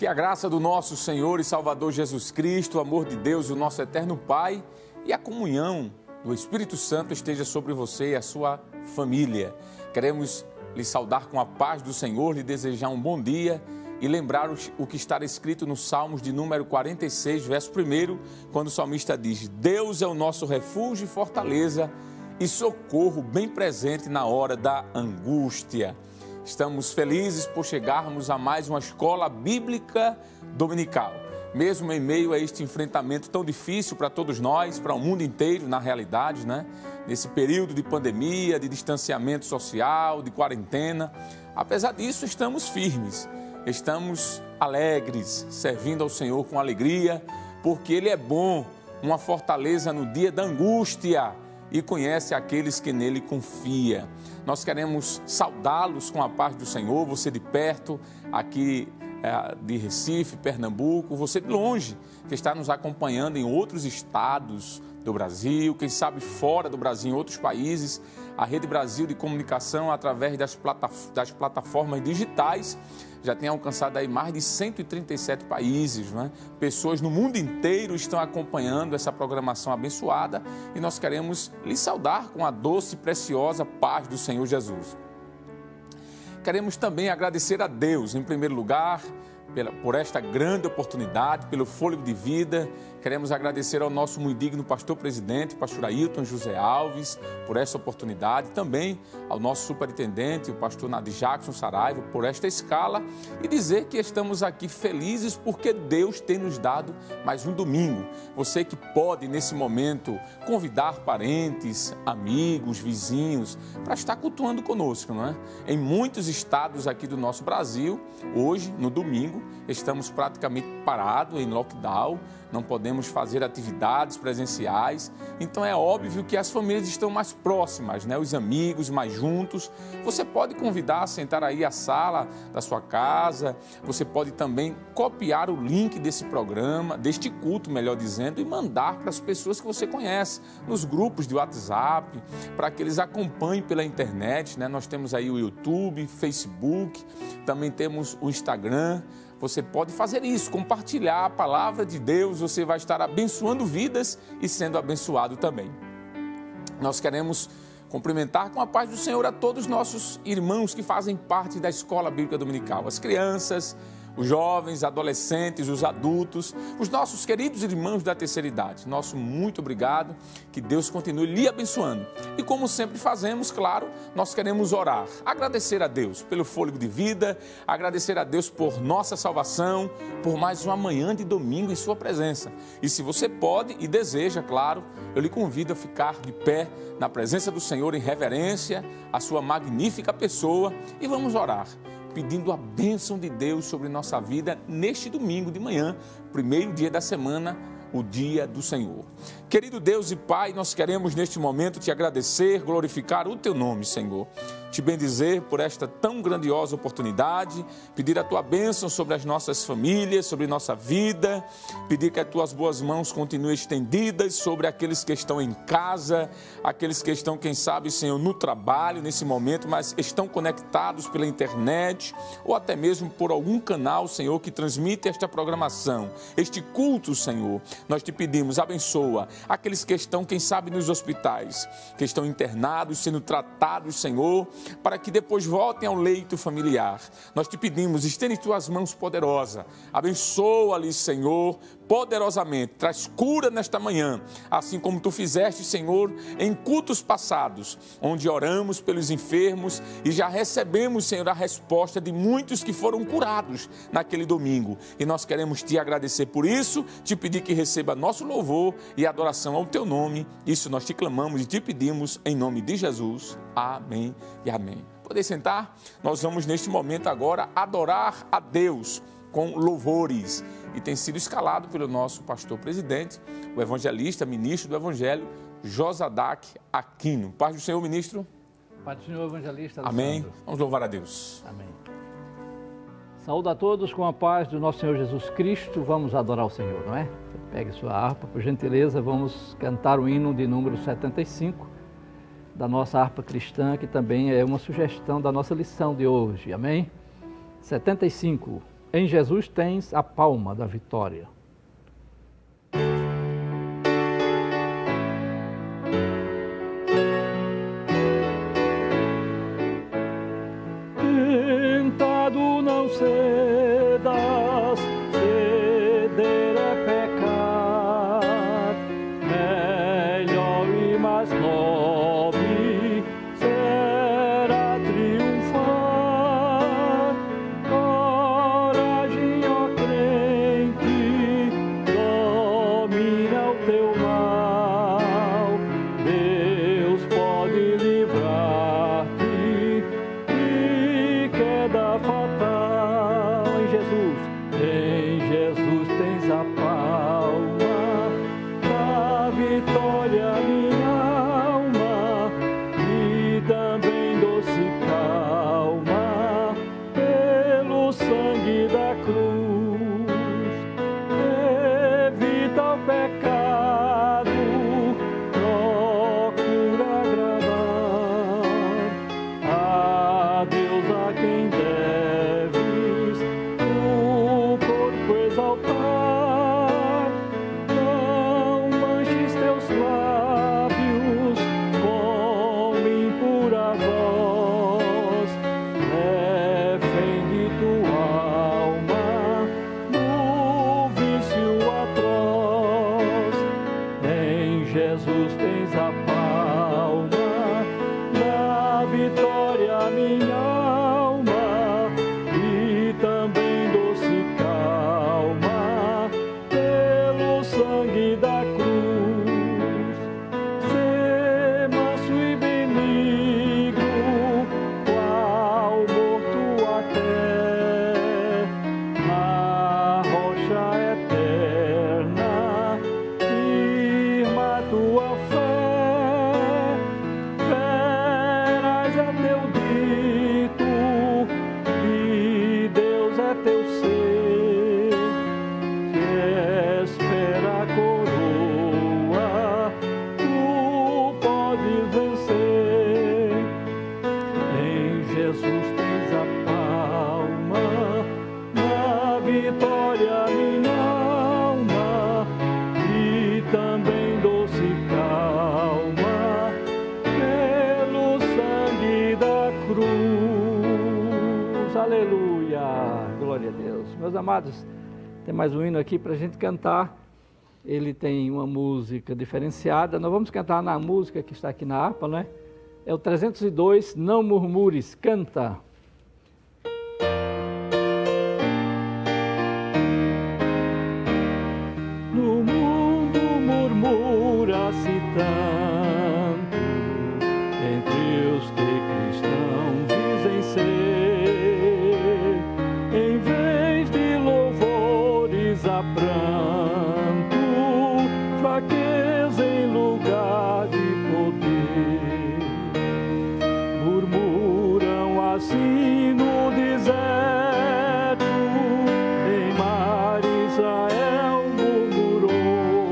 Que a graça do nosso Senhor e Salvador Jesus Cristo, o amor de Deus, o nosso eterno Pai e a comunhão do Espírito Santo esteja sobre você e a sua família. Queremos lhe saudar com a paz do Senhor, lhe desejar um bom dia e lembrar o que está escrito no Salmos de número 46, verso 1, quando o salmista diz: Deus é o nosso refúgio e fortaleza e socorro bem presente na hora da angústia. Estamos felizes por chegarmos a mais uma escola bíblica dominical. Mesmo em meio a este enfrentamento tão difícil para todos nós, para o mundo inteiro, na realidade, né? Nesse período de pandemia, de distanciamento social, de quarentena, apesar disso, estamos firmes, estamos alegres, servindo ao Senhor com alegria, porque Ele é bom, uma fortaleza no dia da angústia, e conhece aqueles que nele confia. Nós queremos saudá-los com a paz do Senhor, você de perto, aqui de Recife, Pernambuco, você de longe, que está nos acompanhando em outros estados do Brasil, quem sabe fora do Brasil, em outros países. A Rede Brasil de Comunicação, através das plataformas digitais, já tem alcançado aí mais de 137 países, né? Pessoas no mundo inteiro estão acompanhando essa programação abençoada e nós queremos lhe saudar com a doce e preciosa paz do Senhor Jesus. Queremos também agradecer a Deus, em primeiro lugar, por esta grande oportunidade, pelo fôlego de vida. Queremos agradecer ao nosso muito digno pastor-presidente, pastor Ailton José Alves, por essa oportunidade. Também ao nosso superintendente, o pastor Nadi Jackson Saraiva, por esta escala. E dizer que estamos aqui felizes porque Deus tem nos dado mais um domingo. Você que pode, nesse momento, convidar parentes, amigos, vizinhos, para estar cultuando conosco, não é? Em muitos estados aqui do nosso Brasil, hoje, no domingo, estamos praticamente parados em lockdown, não podemos fazer atividades presenciais, então é óbvio que as famílias estão mais próximas, né? Os amigos mais juntos. Você pode convidar a sentar aí a sala da sua casa, você pode também copiar o link desse programa, deste culto, melhor dizendo, e mandar para as pessoas que você conhece, nos grupos de WhatsApp, para que eles acompanhem pela internet, né? Nós temos aí o YouTube, Facebook, também temos o Instagram. Você pode fazer isso, compartilhar a palavra de Deus, você vai estar abençoando vidas e sendo abençoado também. Nós queremos cumprimentar com a paz do Senhor a todos os nossos irmãos que fazem parte da Escola Bíblica Dominical, as crianças, os jovens, adolescentes, os adultos, os nossos queridos irmãos da terceira idade. Nosso muito obrigado, que Deus continue lhe abençoando. E como sempre fazemos, claro, nós queremos orar, agradecer a Deus pelo fôlego de vida, agradecer a Deus por nossa salvação, por mais uma manhã de domingo em sua presença. E se você pode e deseja, claro, eu lhe convido a ficar de pé na presença do Senhor em reverência à sua magnífica pessoa e vamos orar, pedindo a bênção de Deus sobre nossa vida neste domingo de manhã, primeiro dia da semana, o dia do Senhor. Querido Deus e Pai, nós queremos neste momento te agradecer, glorificar o teu nome, Senhor. Te bendizer por esta tão grandiosa oportunidade, pedir a tua bênção sobre as nossas famílias, sobre nossa vida, pedir que as tuas boas mãos continuem estendidas sobre aqueles que estão em casa, aqueles que estão, quem sabe, Senhor, no trabalho nesse momento, mas estão conectados pela internet ou até mesmo por algum canal, Senhor, que transmite esta programação, este culto, Senhor. Nós te pedimos, abençoa aqueles que estão, quem sabe, nos hospitais, que estão internados, sendo tratados, Senhor, para que depois voltem ao leito familiar. Nós te pedimos, estende tuas mãos poderosas, abençoa-lhes, Senhor, poderosamente, traz cura nesta manhã, assim como tu fizeste, Senhor, em cultos passados, onde oramos pelos enfermos e já recebemos, Senhor, a resposta de muitos que foram curados naquele domingo. E nós queremos te agradecer por isso, te pedir que receba nosso louvor e adoração ao teu nome. Isso nós te clamamos e te pedimos em nome de Jesus. Amém e amém. Poder sentar? Nós vamos neste momento agora adorar a Deus com louvores. E tem sido escalado pelo nosso pastor-presidente, o evangelista, ministro do Evangelho, Josadac Aquino. Paz do Senhor, ministro. Paz do Senhor, evangelista Alessandro. Amém. Vamos louvar a Deus. Amém. Saúdo a todos com a paz do nosso Senhor Jesus Cristo. Vamos adorar o Senhor, não é? Pegue sua harpa, por gentileza, vamos cantar o hino de número 75 da nossa harpa cristã, que também é uma sugestão da nossa lição de hoje. Amém? 75. Em Jesus tens a palma da vitória. Tentado não cedas, ceder é pecar, melhor e mais nobre será triunfar. Coragem, ó crente, domina o teu mal, Deus pode livrar-te de queda fatal. Em Jesus tens a palma da vitória, minha alma, e também doce calma pelo sangue da cruz. Evita o pecado, procura agradar a Deus, a quem deves o corpo exaltar. Não manches teus lábios com impura voz, defende tua alma no vício atroz. Em Jesus tens a palma da vitória, minha alma, e também doce calma pelo sangue da cruz. Sê manso e benigno, qual morto até na rocha eterna, firma tua fé. Verás é teu dito, e Deus é teu ser, que espera a coroa, tu podes vencer. Em Jesus tens a palma da vitória, minha alma, e também doce calma pelo sangue da cruz. Aleluia! Glória a Deus. Meus amados, tem mais um hino aqui para a gente cantar. Ele tem uma música diferenciada. Nós vamos cantar na música que está aqui na harpa, não é? É o 302, Não Murmures, Canta. No mundo murmura-se tanto, entre os que cristãos dizem ser, em vez de louvores a pranto, fraqueza em lugar de poder. Murmuram assim no deserto, em mar Israel murmurou.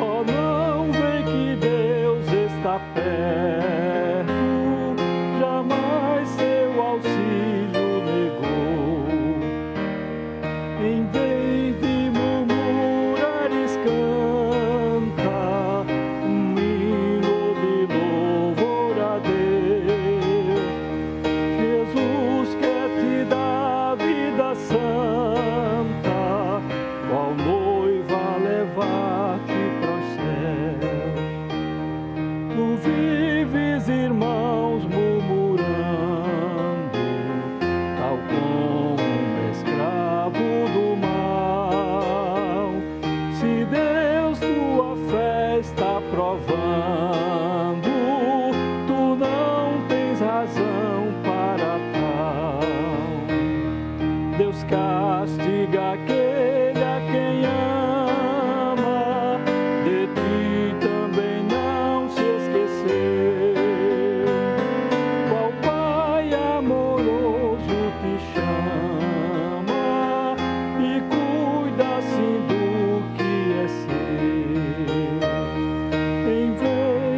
Oh, não vê que Deus está perto, jamais seu auxílio negou. Em vez de murmurares, canta um hino de louvor a Deus. Jesus quer te dar vida santa, qual noiva levar-te para os céus. Tu vives, irmãos, murmurando, tal como um escravo do mal. Se Deus tua fé está provando, tu não tens razão para tal. Deus castiga aquele a quem ama, de ti também não se esqueceu. Qual Pai amoroso te chama e cuida assim do que é seu. Em vez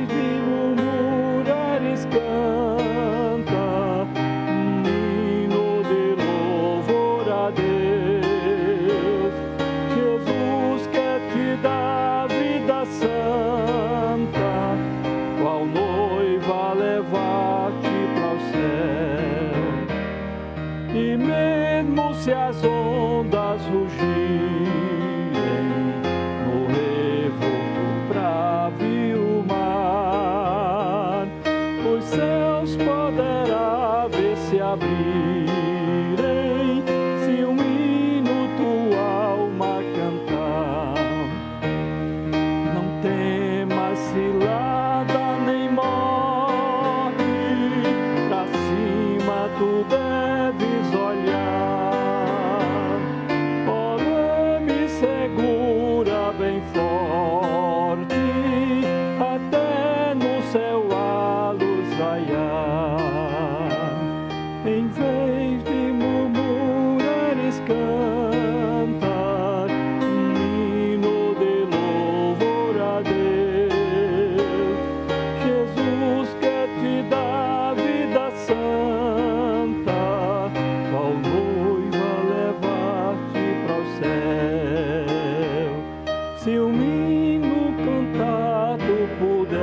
se um hino cantado puderes,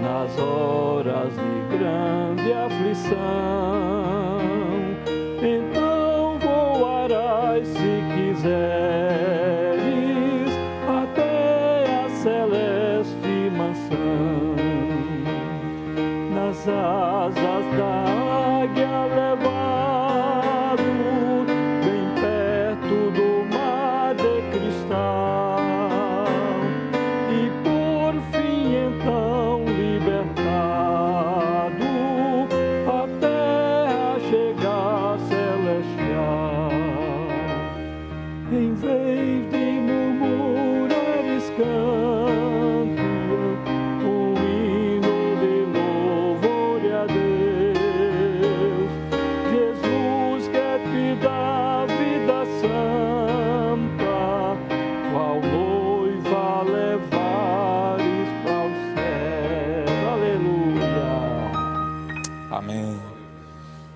nas horas de grande aflição, então voarás se quiseres até a celeste mansão, nas asas da águia levado.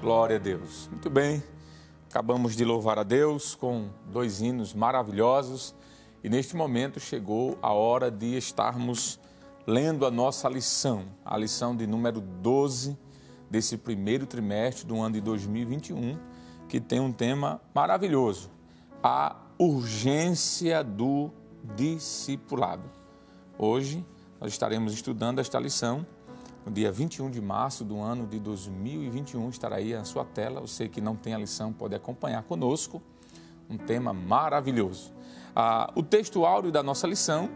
Glória a Deus. Muito bem, acabamos de louvar a Deus com dois hinos maravilhosos e neste momento chegou a hora de estarmos lendo a nossa lição, a lição de número 12 desse primeiro trimestre do ano de 2021, que tem um tema maravilhoso, a urgência do discipulado. Hoje nós estaremos estudando esta lição. No dia 21 de março do ano de 2021, estará aí na sua tela. Você que não tem a lição pode acompanhar conosco, um tema maravilhoso. O texto áureo da nossa lição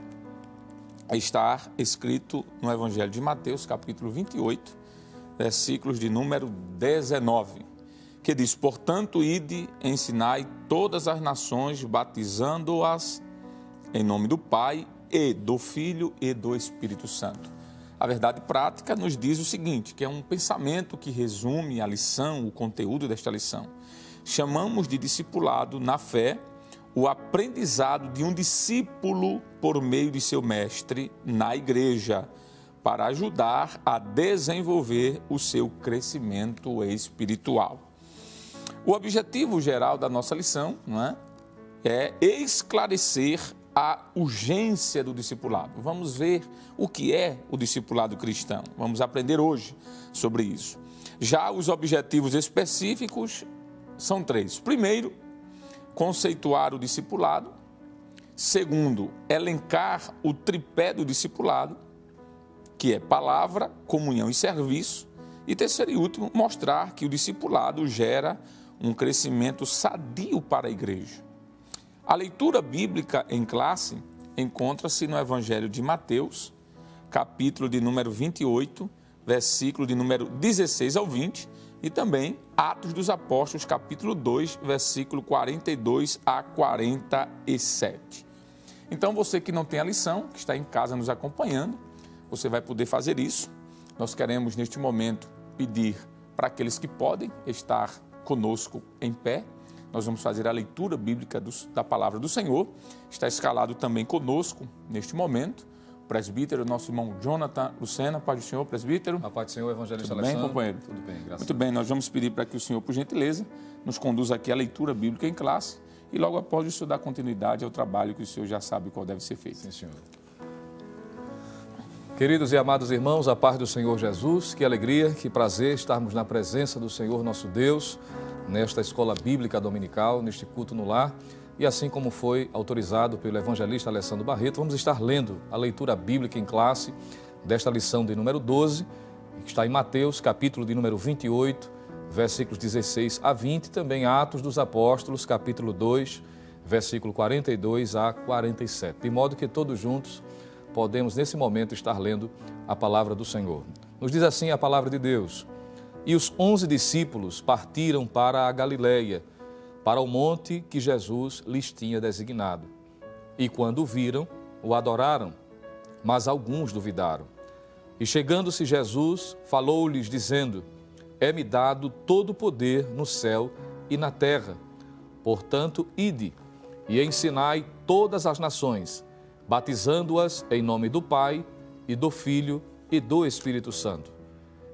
está escrito no Evangelho de Mateus, capítulo 28, versículos de número 19, que diz, portanto, ide, ensinai todas as nações, batizando-as em nome do Pai e do Filho e do Espírito Santo. A verdade prática nos diz o seguinte, que é um pensamento que resume a lição, o conteúdo desta lição. Chamamos de discipulado na fé o aprendizado de um discípulo por meio de seu mestre na igreja, para ajudar a desenvolver o seu crescimento espiritual. O objetivo geral da nossa lição, é esclarecer a urgência do discipulado. Vamos ver o que é o discipulado cristão. Vamos aprender hoje sobre isso. Já os objetivos específicos são três. Primeiro, conceituar o discipulado. Segundo, elencar o tripé do discipulado, que é palavra, comunhão e serviço. E terceiro e último, mostrar que o discipulado gera um crescimento sadio para a igreja. A leitura bíblica em classe encontra-se no Evangelho de Mateus, capítulo de número 28, versículo de número 16 ao 20, e também Atos dos Apóstolos, capítulo 2, versículo 42 a 47. Então, você que não tem a lição, que está em casa nos acompanhando, você vai poder fazer isso. Nós queremos, neste momento, pedir para aqueles que podem estar conosco em pé. Nós vamos fazer a leitura bíblica da palavra do Senhor. Está escalado também conosco, neste momento, o presbítero, nosso irmão Jonathan Lucena. Paz do Senhor, presbítero. A paz do Senhor, evangelista Alessandro. Tudo bem, companheiro? Tudo bem, graças a Deus. Muito bem, nós vamos pedir para que o Senhor, por gentileza, nos conduza aqui a leitura bíblica em classe e logo após o Senhor dar continuidade ao trabalho que o Senhor já sabe qual deve ser feito. Sim, Senhor. Queridos e amados irmãos, a paz do Senhor Jesus, que alegria, que prazer estarmos na presença do Senhor nosso Deus, nesta escola bíblica dominical, neste culto no lar, e assim como foi autorizado pelo evangelista Alessandro Barreto, vamos estar lendo a leitura bíblica em classe desta lição de número 12, que está em Mateus, capítulo de número 28, versículos 16 a 20, também Atos dos Apóstolos, capítulo 2, versículo 42 a 47, de modo que todos juntos podemos, nesse momento, estar lendo a palavra do Senhor. Nos diz assim a palavra de Deus: e os 11 discípulos partiram para a Galileia, para o monte que Jesus lhes tinha designado. E quando o viram, o adoraram, mas alguns duvidaram. E chegando-se Jesus, falou-lhes, dizendo: é-me dado todo o poder no céu e na terra. Portanto, ide e ensinai todas as nações, batizando-as em nome do Pai e do Filho e do Espírito Santo,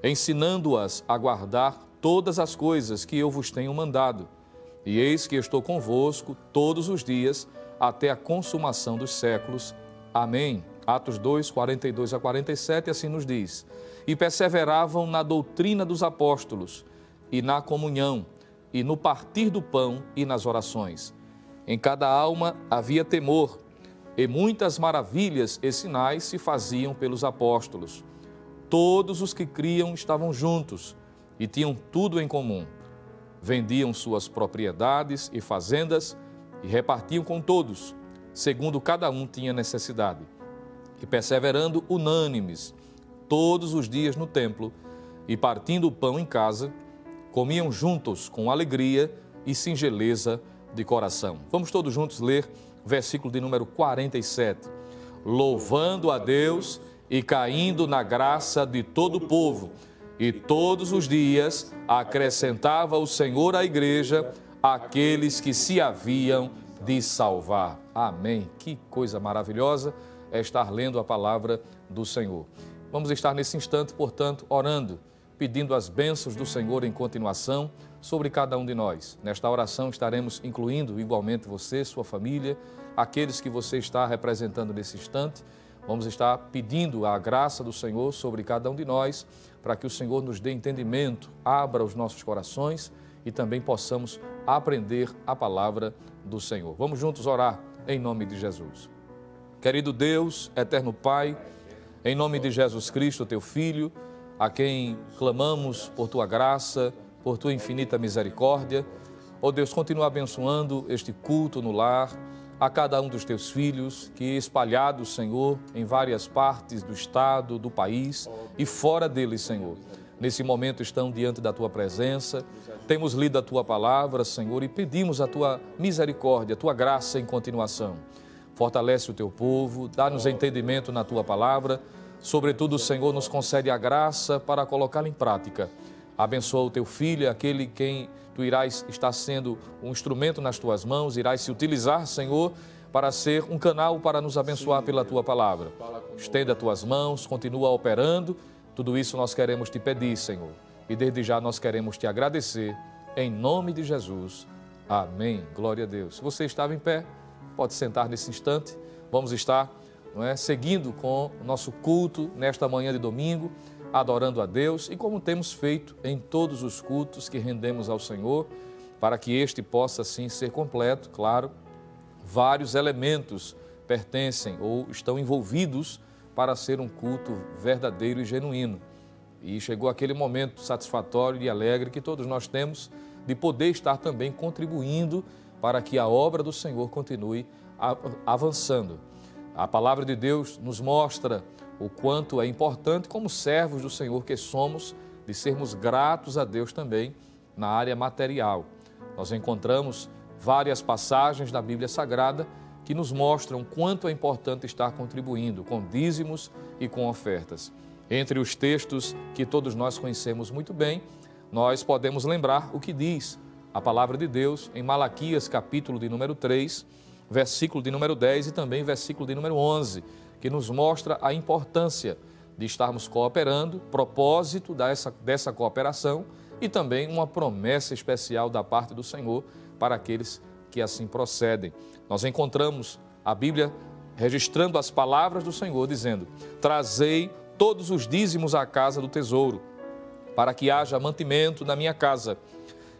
ensinando-as a guardar todas as coisas que eu vos tenho mandado. E eis que estou convosco todos os dias até a consumação dos séculos. Amém. Atos 2, 42 a 47, assim nos diz: e perseveravam na doutrina dos apóstolos, e na comunhão, e no partir do pão, e nas orações. Em cada alma havia temor, e muitas maravilhas e sinais se faziam pelos apóstolos. Todos os que criam estavam juntos, e tinham tudo em comum. Vendiam suas propriedades e fazendas, e repartiam com todos, segundo cada um tinha necessidade. E perseverando unânimes todos os dias no templo, e partindo o pão em casa, comiam juntos com alegria e singeleza de coração. Vamos todos juntos ler o versículo de número 47. Louvando a Deus e caindo na graça de todo o povo, e todos os dias acrescentava o Senhor à igreja aqueles que se haviam de salvar. Amém. Que coisa maravilhosa é estar lendo a palavra do Senhor. Vamos estar nesse instante, portanto, orando, pedindo as bênçãos do Senhor em continuação sobre cada um de nós. Nesta oração estaremos incluindo igualmente você, sua família, aqueles que você está representando nesse instante. Vamos estar pedindo a graça do Senhor sobre cada um de nós, para que o Senhor nos dê entendimento, abra os nossos corações e também possamos aprender a palavra do Senhor. Vamos juntos orar em nome de Jesus. Querido Deus, eterno Pai, em nome de Jesus Cristo, teu Filho, a quem clamamos por tua graça, por tua infinita misericórdia. Ó Deus, continua abençoando este culto no lar, a cada um dos teus filhos, que espalhados, Senhor, em várias partes do estado, do país e fora deles, Senhor. Nesse momento estão diante da tua presença, temos lido a tua palavra, Senhor, e pedimos a tua misericórdia, a tua graça em continuação. Fortalece o teu povo, dá-nos entendimento na tua palavra, sobretudo, Senhor, nos concede a graça para colocá-la em prática. Abençoa o teu filho, aquele quem tu irás estar sendo um instrumento nas tuas mãos, irás se utilizar, Senhor, para ser um canal para nos abençoar pela tua palavra. Estenda as tuas mãos, continua operando, tudo isso nós queremos te pedir, Senhor. E desde já nós queremos te agradecer, em nome de Jesus. Amém. Glória a Deus. Se você estava em pé, pode sentar nesse instante. Vamos estar, seguindo com o nosso culto nesta manhã de domingo, adorando a Deus e como temos feito em todos os cultos que rendemos ao Senhor, para que este possa assim ser completo. Claro, vários elementos pertencem ou estão envolvidos para ser um culto verdadeiro e genuíno. E chegou aquele momento satisfatório e alegre que todos nós temos de poder estar também contribuindo para que a obra do Senhor continue avançando. A palavra de Deus nos mostra o quanto é importante, como servos do Senhor que somos, de sermos gratos a Deus também na área material. Nós encontramos várias passagens da Bíblia Sagrada que nos mostram quanto é importante estar contribuindo com dízimos e com ofertas. Entre os textos que todos nós conhecemos muito bem, nós podemos lembrar o que diz a palavra de Deus em Malaquias, capítulo de número 3, versículo de número 10 e também versículo de número 11, que nos mostra a importância de estarmos cooperando, propósito dessa cooperação e também uma promessa especial da parte do Senhor para aqueles que assim procedem. Nós encontramos a Bíblia registrando as palavras do Senhor, dizendo: trazei todos os dízimos à casa do tesouro, para que haja mantimento na minha casa.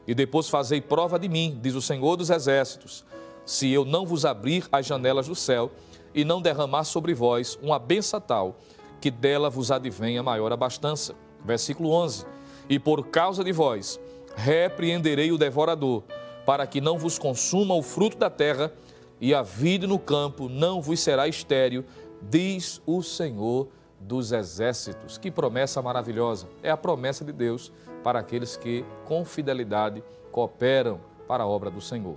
E depois fazei prova de mim, diz o Senhor dos Exércitos, se eu não vos abrir as janelas do céu e não derramar sobre vós uma bênção tal, que dela vos advenha maior abastança. Versículo 11. E por causa de vós repreenderei o devorador, para que não vos consuma o fruto da terra, e a vide no campo não vos será estéril, diz o Senhor dos Exércitos. Que promessa maravilhosa! É a promessa de Deus para aqueles que com fidelidade cooperam para a obra do Senhor.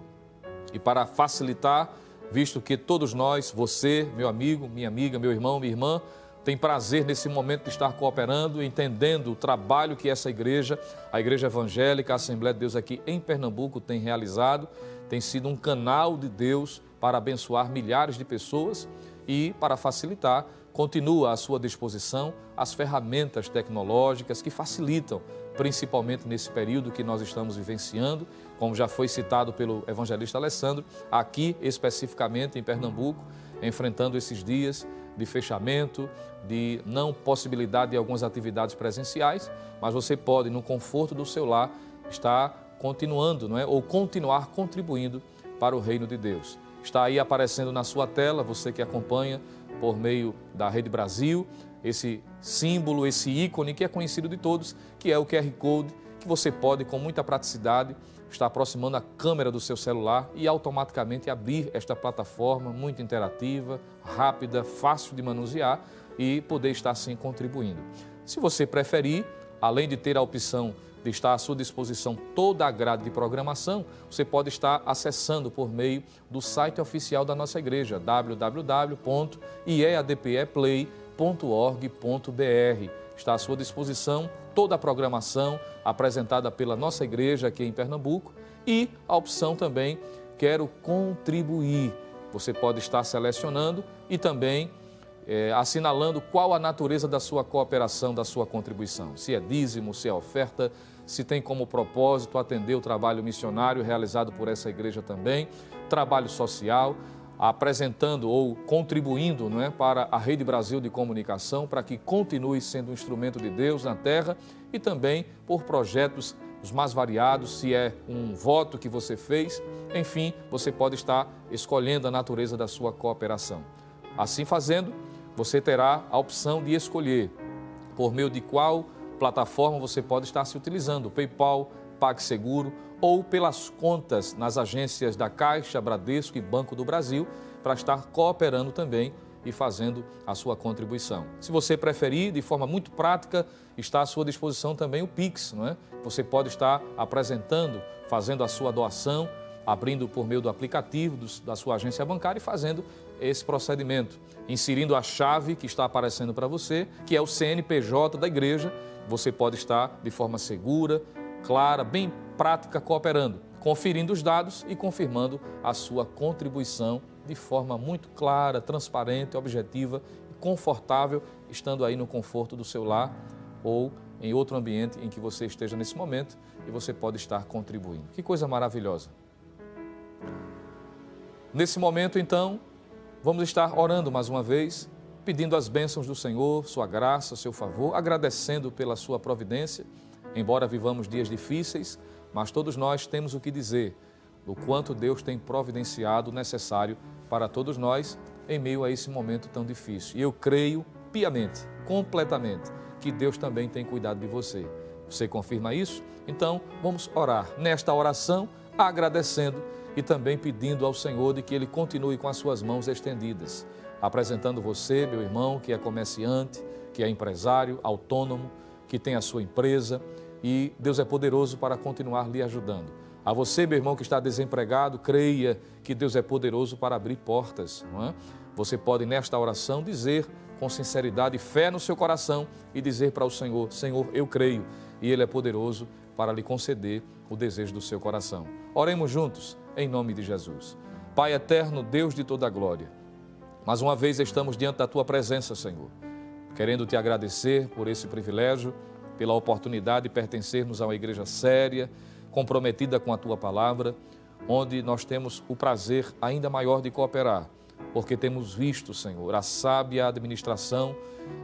E para facilitar, visto que todos nós, você, meu amigo, minha amiga, meu irmão, minha irmã, tem prazer nesse momento de estar cooperando, entendendo o trabalho que essa igreja, a Igreja Evangélica, a Assembleia de Deus aqui em Pernambuco tem realizado, tem sido um canal de Deus para abençoar milhares de pessoas e, para facilitar, continua à sua disposição as ferramentas tecnológicas que facilitam principalmente nesse período que nós estamos vivenciando, como já foi citado pelo evangelista Alessandro, aqui especificamente em Pernambuco, enfrentando esses dias de fechamento, de não possibilidade de algumas atividades presenciais, mas você pode, no conforto do seu lar, estar continuando, não é? Ou continuar contribuindo para o reino de Deus. Está aí aparecendo na sua tela, você que acompanha por meio da Rede Brasil, esse símbolo, esse ícone que é conhecido de todos, que é o QR Code, que você pode, com muita praticidade, estar aproximando a câmera do seu celular e automaticamente abrir esta plataforma muito interativa, rápida, fácil de manusear e poder estar assim contribuindo. Se você preferir, além de ter a opção de estar à sua disposição toda a grade de programação, você pode estar acessando por meio do site oficial da nossa igreja, www.ieadpeplay.org.br. Está à sua disposição toda a programação apresentada pela nossa igreja aqui em Pernambuco e a opção também Quero Contribuir. Você pode estar selecionando e também assinalando qual a natureza da sua cooperação, da sua contribuição. Se é dízimo, se é oferta, se tem como propósito atender o trabalho missionário realizado por essa igreja também, trabalho social, apresentando ou contribuindo, não é, para a Rede Brasil de Comunicação, para que continue sendo um instrumento de Deus na terra, e também por projetos os mais variados, se é um voto que você fez, enfim, você pode estar escolhendo a natureza da sua cooperação. Assim fazendo, você terá a opção de escolher por meio de qual plataforma você pode estar se utilizando, PayPal, PagSeguro, ou pelas contas nas agências da Caixa, Bradesco e Banco do Brasil, para estar cooperando também e fazendo a sua contribuição. Se você preferir, de forma muito prática, está à sua disposição também o Pix, não é? Você pode estar apresentando, fazendo a sua doação, abrindo por meio do aplicativo da sua agência bancária e fazendo esse procedimento, inserindo a chave que está aparecendo para você, que é o CNPJ da igreja. Você pode estar de forma segura, clara, bem prática, cooperando, conferindo os dados e confirmando a sua contribuição de forma muito clara, transparente, objetiva e confortável, estando aí no conforto do seu lar ou em outro ambiente em que você esteja nesse momento, e você pode estar contribuindo. Que coisa maravilhosa! Nesse momento, então, vamos estar orando mais uma vez, pedindo as bênçãos do Senhor, sua graça, seu favor, agradecendo pela sua providência. Embora vivamos dias difíceis, mas todos nós temos o que dizer do quanto Deus tem providenciado o necessário para todos nós em meio a esse momento tão difícil. E eu creio piamente, completamente, que Deus também tem cuidado de você. Você confirma isso? Então, vamos orar nesta oração, agradecendo e também pedindo ao Senhor de que Ele continue com as suas mãos estendidas, apresentando você, meu irmão, que é comerciante, que é empresário, autônomo, que tem a sua empresa, e Deus é poderoso para continuar lhe ajudando. A você, meu irmão, que está desempregado, creia que Deus é poderoso para abrir portas, não é? Você pode, nesta oração, dizer com sinceridade e fé no seu coração e dizer para o Senhor: Senhor, eu creio, e Ele é poderoso para lhe conceder o desejo do seu coração. Oremos juntos, em nome de Jesus. Pai eterno, Deus de toda a glória, mais uma vez estamos diante da Tua presença, Senhor, querendo te agradecer por esse privilégio, pela oportunidade de pertencermos a uma igreja séria, comprometida com a Tua Palavra, onde nós temos o prazer ainda maior de cooperar, porque temos visto, Senhor, a sábia administração,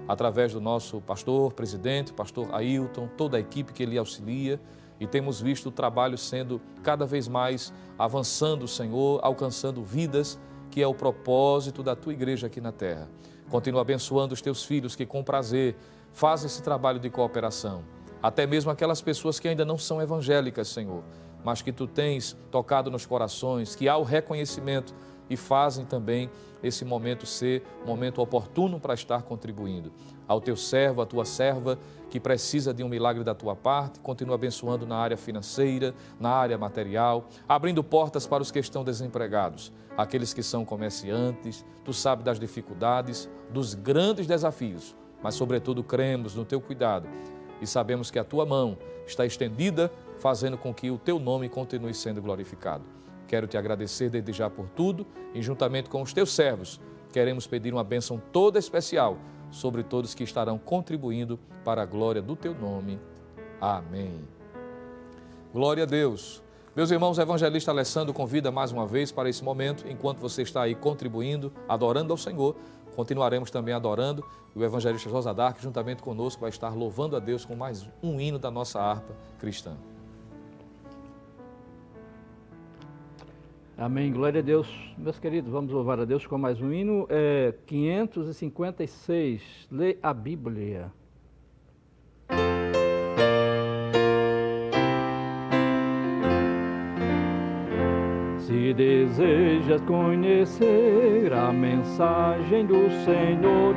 através do nosso pastor, presidente, pastor Ailton, toda a equipe que ele auxilia, e temos visto o trabalho sendo cada vez mais avançando, Senhor, alcançando vidas, que é o propósito da Tua igreja aqui na terra. Continua abençoando os Teus filhos que, com prazer, fazem esse trabalho de cooperação. Até mesmo aquelas pessoas que ainda não são evangélicas, Senhor, mas que Tu tens tocado nos corações, que há o reconhecimento e fazem também esse momento ser um momento oportuno para estar contribuindo. Ao Teu servo, à Tua serva, que precisa de um milagre da Tua parte, continua abençoando na área financeira, na área material, abrindo portas para os que estão desempregados, aqueles que são comerciantes. Tu sabes das dificuldades, dos grandes desafios, mas sobretudo cremos no Teu cuidado e sabemos que a Tua mão está estendida, fazendo com que o Teu nome continue sendo glorificado. Quero te agradecer desde já por tudo, e juntamente com os Teus servos, queremos pedir uma bênção toda especial sobre todos que estarão contribuindo para a glória do Teu nome. Amém. Glória a Deus. Meus irmãos, o evangelista Alessandro convida mais uma vez para esse momento. Enquanto você está aí contribuindo, adorando ao Senhor, continuaremos também adorando. E o evangelista Josadac, juntamente conosco, vai estar louvando a Deus com mais um hino da nossa harpa cristã. Amém, glória a Deus. Meus queridos, vamos louvar a Deus com mais um hino, 556, Lê a Bíblia. Se desejas conhecer a mensagem do Senhor,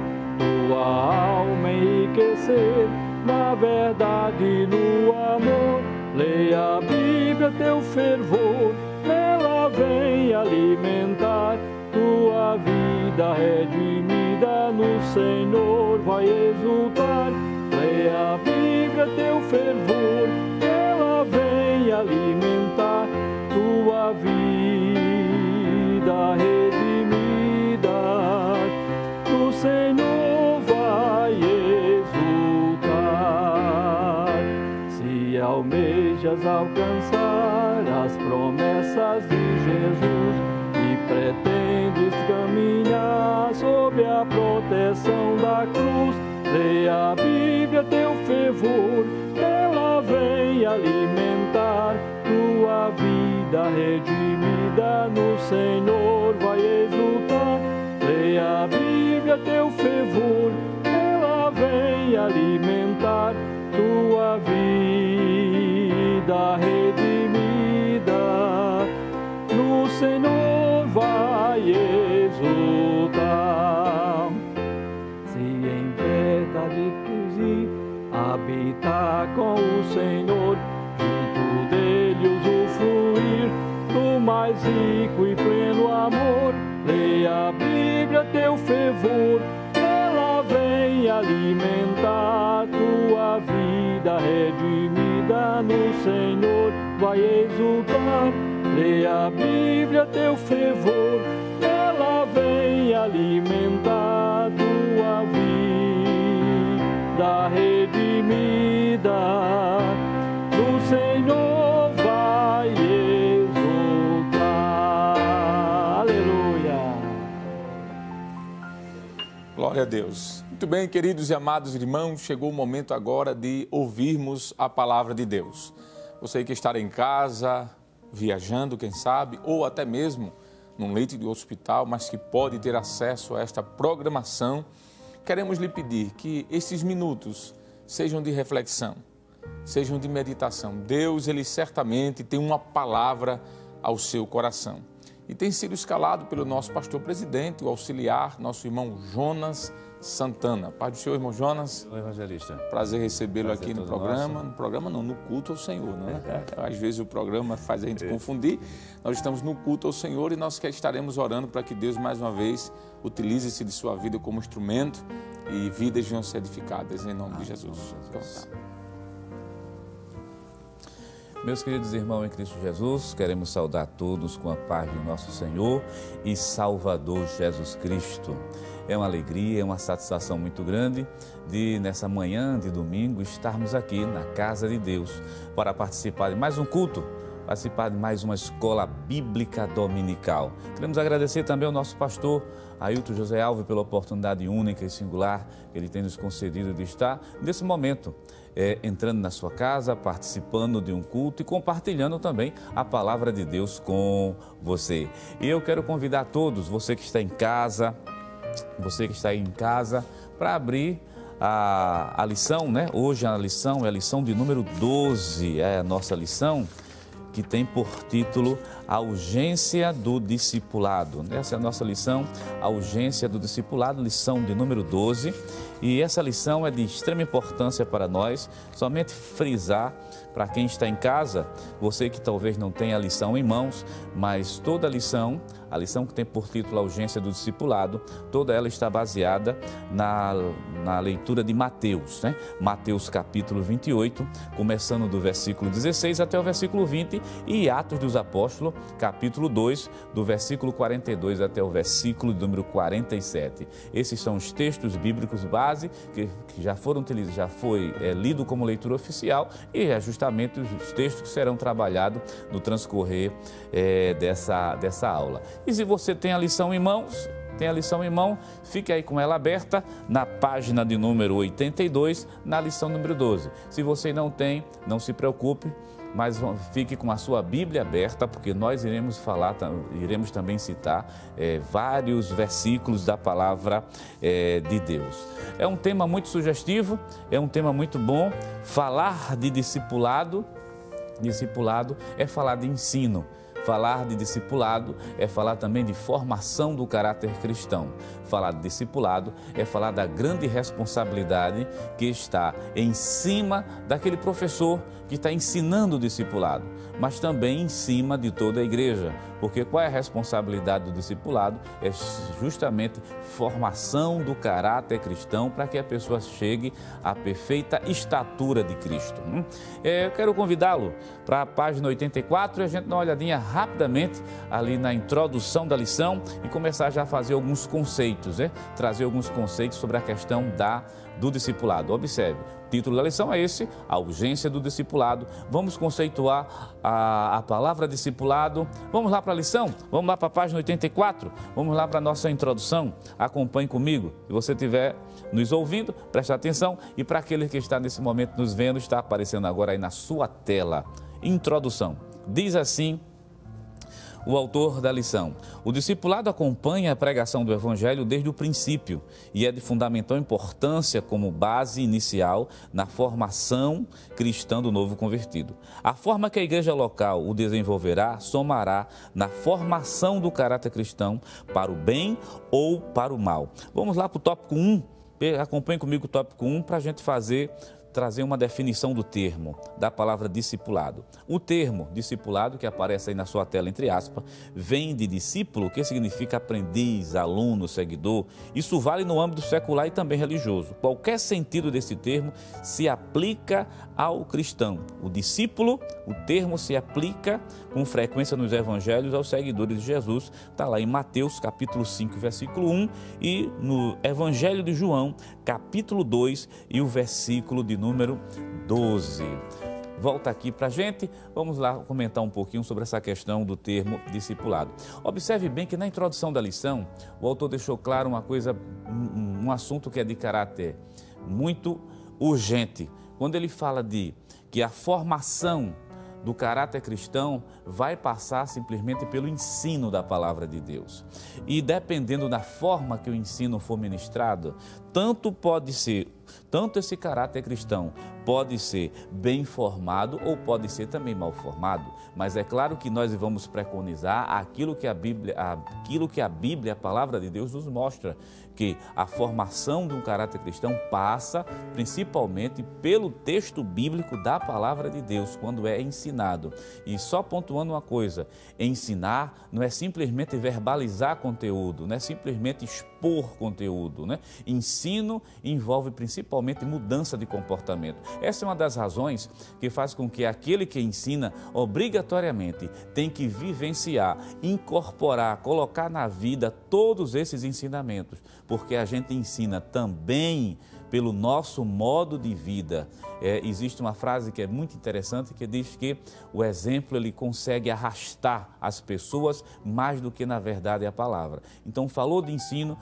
tua alma enriquecer na verdade e no amor, leia a Bíblia, teu fervor, ela vem alimentar tua vida redimida no Senhor, vai exultar. Leia a Bíblia, teu fervor, ela vem alimentar tua vida redimida no Senhor, vai exultar. Se almejas alcançar as promessas de Jesus e pretendes caminhar sob a proteção da cruz, leia a Bíblia, teu fervor, ela vem alimentar tua vida redimida no Senhor, vai exultar. Leia a Bíblia, teu fervor, ela vem alimentar tua vida redimida no Senhor, vai exultar. Se em verdade quiser habitar com o Senhor, junto dele usufruir do mais rico e pleno amor, leia a Bíblia, teu fervor, ela vem alimentar tua vida redimida no Senhor, vai exultar. Leia a Bíblia, teu fervor, ela vem alimentar tua vida redimida no Senhor, vai exultar. Aleluia. Glória a Deus. Muito bem, queridos e amados irmãos, chegou o momento agora de ouvirmos a palavra de Deus. Você que está em casa, viajando, quem sabe, ou até mesmo num leito de hospital, mas que pode ter acesso a esta programação, queremos lhe pedir que esses minutos sejam de reflexão, sejam de meditação. Deus, Ele certamente tem uma palavra ao seu coração. E tem sido escalado pelo nosso pastor presidente, o auxiliar, nosso irmão Jonas Santana. Pai do Senhor, irmão Jonas. Oi, evangelista. Prazer recebê-lo aqui no programa. Nosso. No programa não, no culto ao Senhor, né? Às vezes o programa faz a gente confundir. Nós estamos no culto ao Senhor e nós estaremos orando para que Deus, mais uma vez, utilize-se de sua vida como instrumento e vidas venham ser edificadas em nome de Jesus. Meus queridos irmãos em Cristo Jesus, queremos saudar todos com a paz de nosso Senhor e Salvador Jesus Cristo. É uma alegria, é uma satisfação muito grande de, nessa manhã de domingo, estarmos aqui na casa de Deus para participar de mais um culto, participar de mais uma escola bíblica dominical. Queremos agradecer também ao nosso pastor Ailton José Alves pela oportunidade única e singular que ele tem nos concedido de estar nesse momento, entrando na sua casa, participando de um culto e compartilhando também a palavra de Deus com você. E eu quero convidar todos, você que está em casa, para abrir a lição, né? Hoje a lição é a lição de número 12, é a nossa lição, que tem por título A Urgência do Discipulado. Essa é a nossa lição, A Urgência do Discipulado, lição de número 12. E essa lição é de extrema importância para nós, somente frisar para quem está em casa, você que talvez não tenha a lição em mãos, mas toda a lição que tem por título A Urgência do Discipulado, toda ela está baseada na leitura de Mateus, né? Mateus capítulo 28, começando do versículo 16 até o versículo 20, e Atos dos Apóstolos, capítulo 2, do versículo 42 até o versículo número 47. Esses são os textos bíblicos base que já foi lido como leitura oficial, e é justamente os textos que serão trabalhados no transcorrer dessa aula. E se você tem a lição em mãos, fique aí com ela aberta na página de número 82, na lição número 12. Se você não tem, não se preocupe, mas fique com a sua Bíblia aberta, porque nós iremos também citar vários versículos da palavra de Deus. É um tema muito sugestivo, é um tema muito bom. Falar de discipulado é falar de ensino. Falar de discipulado é falar também de formação do caráter cristão. Falar de discipulado é falar da grande responsabilidade que está em cima daquele professor que está ensinando o discipulado, mas também em cima de toda a igreja, porque qual é a responsabilidade do discipulado? É justamente formação do caráter cristão para que a pessoa chegue à perfeita estatura de Cristo. Eu quero convidá-lo para a página 84 e a gente dá uma olhadinha rapidamente ali na introdução da lição e começar já a fazer alguns conceitos, trazer alguns conceitos sobre a questão do discipulado. Observe, o título da lição é esse, a urgência do discipulado. Vamos conceituar a palavra discipulado. Vamos lá para a lição? Vamos lá para a página 84? Vamos lá para a nossa introdução? Acompanhe comigo. Se você estiver nos ouvindo, preste atenção. E para aquele que está nesse momento nos vendo, está aparecendo agora aí na sua tela. Introdução. Diz assim o autor da lição: o discipulado acompanha a pregação do Evangelho desde o princípio e é de fundamental importância como base inicial na formação cristã do novo convertido. A forma que a igreja local o desenvolverá somará na formação do caráter cristão para o bem ou para o mal. Vamos lá para o tópico 1, acompanhe comigo o tópico 1 para a gente trazer uma definição do termo, da palavra discipulado. O termo discipulado, que aparece aí na sua tela, entre aspas, vem de discípulo, que significa aprendiz, aluno, seguidor. Isso vale no âmbito secular e também religioso. Qualquer sentido desse termo se aplica ao cristão. O discípulo, o termo se aplica com frequência nos evangelhos aos seguidores de Jesus. Está lá em Mateus, capítulo 5, versículo 1, e no Evangelho de João, capítulo 2, e o versículo de número 12. Volta aqui para a gente, vamos lá comentar um pouquinho sobre essa questão do termo discipulado. Observe bem que na introdução da lição, o autor deixou claro uma coisa, um assunto que é de caráter muito urgente. Quando ele fala de que a formação do caráter cristão vai passar simplesmente pelo ensino da palavra de Deus. E dependendo da forma que o ensino for ministrado, tanto esse caráter cristão pode ser bem formado ou pode ser também mal formado, mas é claro que nós vamos preconizar aquilo que a Bíblia, a palavra de Deus, nos mostra, que a formação de um caráter cristão passa principalmente pelo texto bíblico da palavra de Deus, quando é ensinado. E só pontuando uma coisa, ensinar não é simplesmente verbalizar conteúdo, não é simplesmente expor conteúdo, né? Ensino envolve principalmente mudança de comportamento. Essa é uma das razões que faz com que aquele que ensina obrigatoriamente tem que vivenciar, incorporar, colocar na vida todos esses ensinamentos, porque a gente ensina também pelo nosso modo de vida. Existe uma frase que é muito interessante, que diz que o exemplo ele consegue arrastar as pessoas mais do que, na verdade, a palavra. Então, falou de ensino,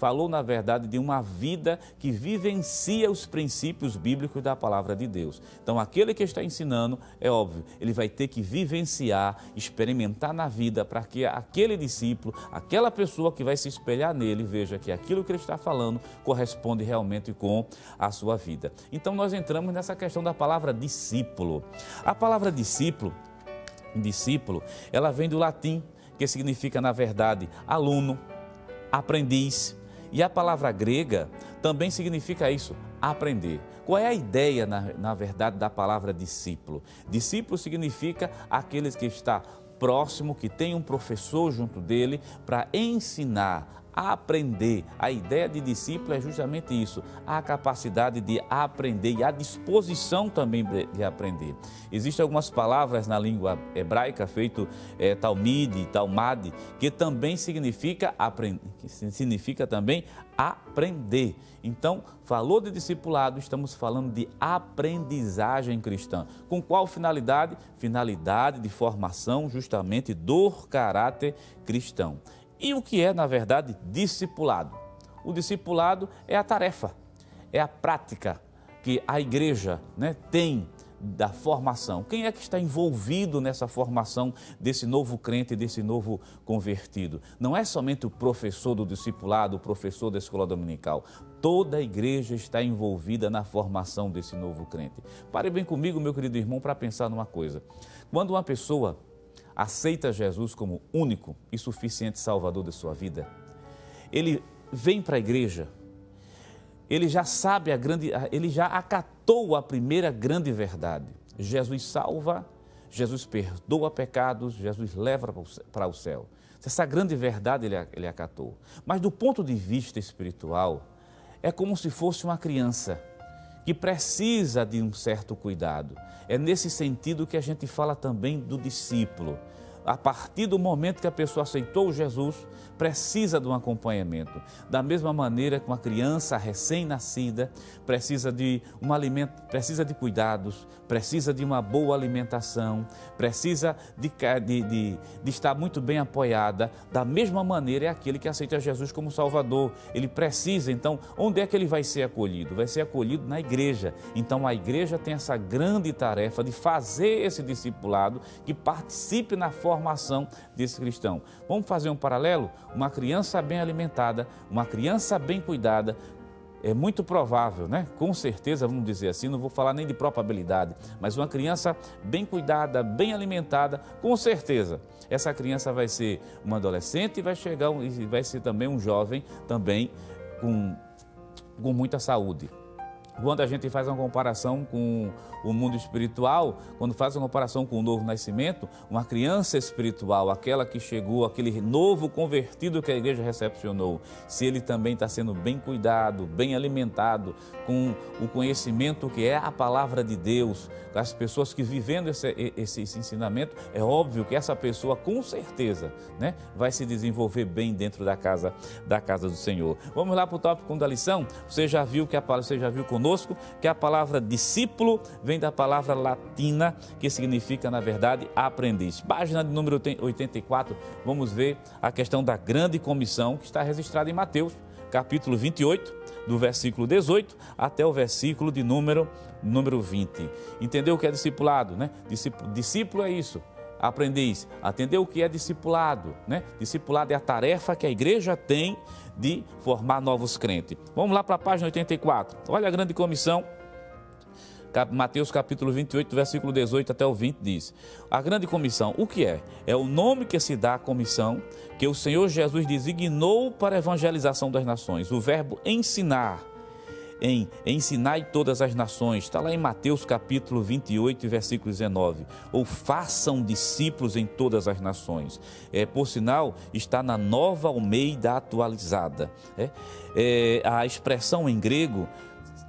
falou na verdade de uma vida que vivencia os princípios bíblicos da palavra de Deus. Então, aquele que está ensinando, é óbvio, ele vai ter que vivenciar, experimentar na vida, para que aquele discípulo, aquela pessoa que vai se espelhar nele, veja que aquilo que ele está falando corresponde realmente com a sua vida. Então nós entramos nessa questão da palavra discípulo. A palavra discípulo, ela vem do latim, que significa na verdade aluno, aprendiz, e a palavra grega também significa isso, aprender. Qual é a ideia, na verdade, da palavra discípulo? Discípulo significa aqueles que está próximo, que tem um professor junto dele para ensinar, a aprender. A ideia de discípulo é justamente isso, a capacidade de aprender e a disposição também de aprender. Existem algumas palavras na língua hebraica, feito talmide, talmade, que também significa aprender, que significa também aprender. Então, falou de discipulado, estamos falando de aprendizagem cristã. Com qual finalidade? Finalidade de formação justamente do caráter cristão. E o que é, na verdade, discipulado? O discipulado é a tarefa, é a prática que a igreja, né, tem da formação. Quem é que está envolvido nessa formação desse novo crente, desse novo convertido? Não é somente o professor do discipulado, o professor da escola dominical. Toda a igreja está envolvida na formação desse novo crente. Pare bem comigo, meu querido irmão, para pensar numa coisa. Quando uma pessoa aceita Jesus como único e suficiente Salvador da sua vida, ele vem para a igreja, ele já sabe ele já acatou a primeira grande verdade. Jesus salva, Jesus perdoa pecados, Jesus leva para o céu. Essa grande verdade ele acatou. Mas do ponto de vista espiritual, é como se fosse uma criança que precisa de um certo cuidado. É nesse sentido que a gente fala também do discípulo. A partir do momento que a pessoa aceitou Jesus, precisa de um acompanhamento. Da mesma maneira que uma criança recém-nascida precisa de um alimento, precisa de cuidados, precisa de uma boa alimentação, precisa de estar muito bem apoiada. Da mesma maneira é aquele que aceita Jesus como Salvador. Ele precisa, então, onde é que ele vai ser acolhido? Vai ser acolhido na igreja. Então, a igreja tem essa grande tarefa de fazer esse discipulado que participe na formação desse cristão. Vamos fazer um paralelo? Uma criança bem alimentada, uma criança bem cuidada, é muito provável, né? Com certeza, vamos dizer assim, não vou falar nem de probabilidade, mas uma criança bem cuidada, bem alimentada, com certeza, essa criança vai ser uma adolescente e vai ser também um jovem, também com muita saúde. Quando a gente faz uma comparação com o mundo espiritual, quando faz uma comparação com o novo nascimento, uma criança espiritual, aquela que chegou, aquele novo convertido que a igreja recepcionou, se ele também está sendo bem cuidado, bem alimentado, com o conhecimento que é a palavra de Deus, as pessoas que vivendo esse ensinamento, é óbvio que essa pessoa com certeza, né, vai se desenvolver bem dentro da casa do Senhor. Vamos lá para o tópico da lição. Você já viu conosco que a palavra discípulo vem da palavra latina, que significa, na verdade, aprendiz. Página de número 84, vamos ver a questão da grande comissão, que está registrada em Mateus, capítulo 28, do versículo 18 até o versículo de número 20. Entendeu o que é discipulado, né? Discípulo é isso. Aprendiz, atender o que é discipulado, né? Discipulado é a tarefa que a igreja tem de formar novos crentes. Vamos lá para a página 84. Olha a grande comissão, Mateus capítulo 28, versículo 18 até o 20 diz. A grande comissão, o que é? É o nome que se dá à comissão que o Senhor Jesus designou para a evangelização das nações. O verbo ensinar, ensinai todas as nações, está lá em Mateus capítulo 28, versículo 19, ou façam discípulos em todas as nações, por sinal, está na Nova Almeida atualizada, a expressão em grego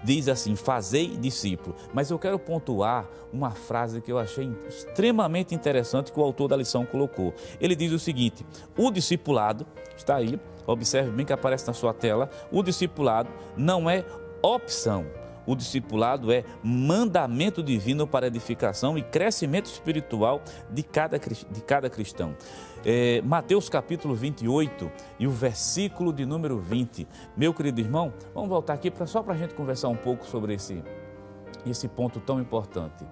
diz assim, fazei discípulo, mas eu quero pontuar uma frase que eu achei extremamente interessante que o autor da lição colocou. Ele diz o seguinte, o discipulado, está aí, observe bem que aparece na sua tela, o discipulado não é opção, o discipulado é mandamento divino para edificação e crescimento espiritual de cada cristão. Mateus capítulo 28 e o versículo de número 20. Meu querido irmão, vamos voltar aqui só para a gente conversar um pouco sobre esse ponto tão importante.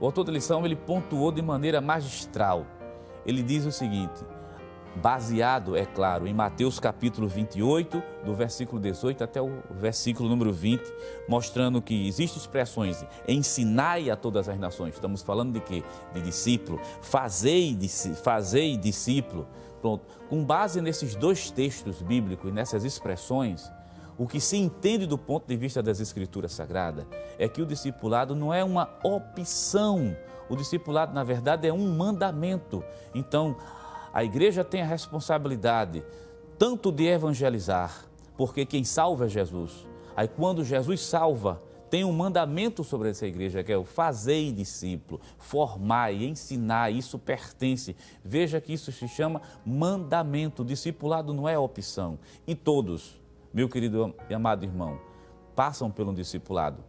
O autor da lição, ele pontuou de maneira magistral. Ele diz o seguinte, baseado, é claro, em Mateus capítulo 28, do versículo 18 até o versículo número 20, mostrando que existem expressões, ensinai a todas as nações, estamos falando de quê? De discípulo, fazei discípulo, pronto. Com base nesses dois textos bíblicos, nessas expressões, o que se entende do ponto de vista das Escrituras Sagradas é que o discipulado não é uma opção, o discipulado, na verdade, é um mandamento. Então, a igreja tem a responsabilidade tanto de evangelizar, porque quem salva é Jesus. Aí quando Jesus salva, tem um mandamento sobre essa igreja, que é o fazei discípulo, formai, ensinar, isso pertence. Veja que isso se chama mandamento, discipulado não é opção. E todos, meu querido e amado irmão, passam pelo discipulado.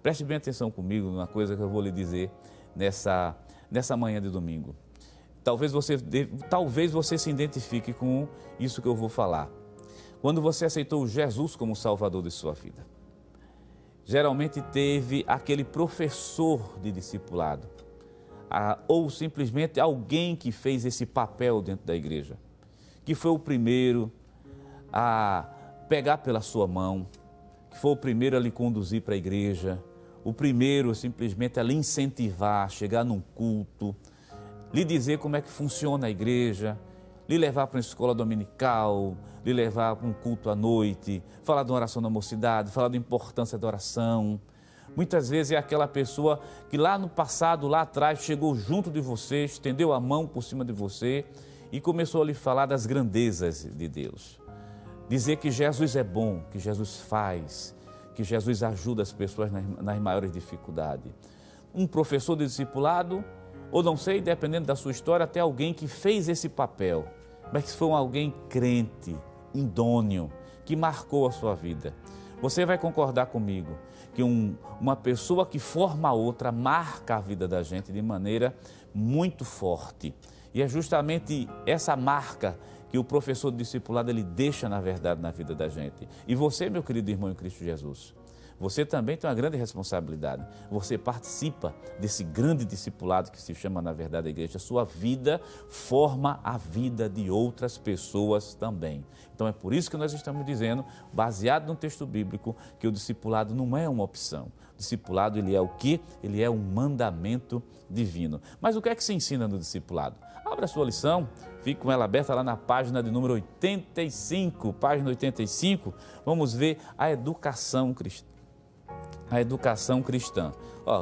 Preste bem atenção comigo numa coisa que eu vou lhe dizer nessa manhã de domingo. Talvez você se identifique com isso que eu vou falar. Quando você aceitou Jesus como Salvador de sua vida, geralmente teve aquele professor de discipulado, ou simplesmente alguém que fez esse papel dentro da igreja, que foi o primeiro a pegar pela sua mão, que foi o primeiro a lhe conduzir para a igreja, o primeiro simplesmente a lhe incentivar, chegar num culto, lhe dizer como é que funciona a igreja, lhe levar para uma escola dominical, lhe levar para um culto à noite, falar de uma oração na mocidade, falar da importância da oração. Muitas vezes é aquela pessoa que lá no passado, lá atrás, chegou junto de você, estendeu a mão por cima de você e começou a lhe falar das grandezas de Deus. Dizer que Jesus é bom, que Jesus faz, que Jesus ajuda as pessoas nas maiores dificuldades. Um professor de discipulado, ou não sei, dependendo da sua história, até alguém que fez esse papel, mas que foi alguém crente, idôneo, que marcou a sua vida. Você vai concordar comigo que uma pessoa que forma a outra marca a vida da gente de maneira muito forte. E é justamente essa marca que o professor discipulado ele deixa, na verdade, na vida da gente. E você, meu querido irmão em Cristo Jesus, você também tem uma grande responsabilidade. Você participa desse grande discipulado que se chama, na verdade, a igreja. Sua vida forma a vida de outras pessoas também. Então é por isso que nós estamos dizendo, baseado no texto bíblico, que o discipulado não é uma opção. O discipulado, ele é o quê? Ele é um mandamento divino. Mas o que é que se ensina no discipulado? Abra a sua lição, fique com ela aberta lá na página de número 85. Página 85, vamos ver a educação cristã. A educação cristã.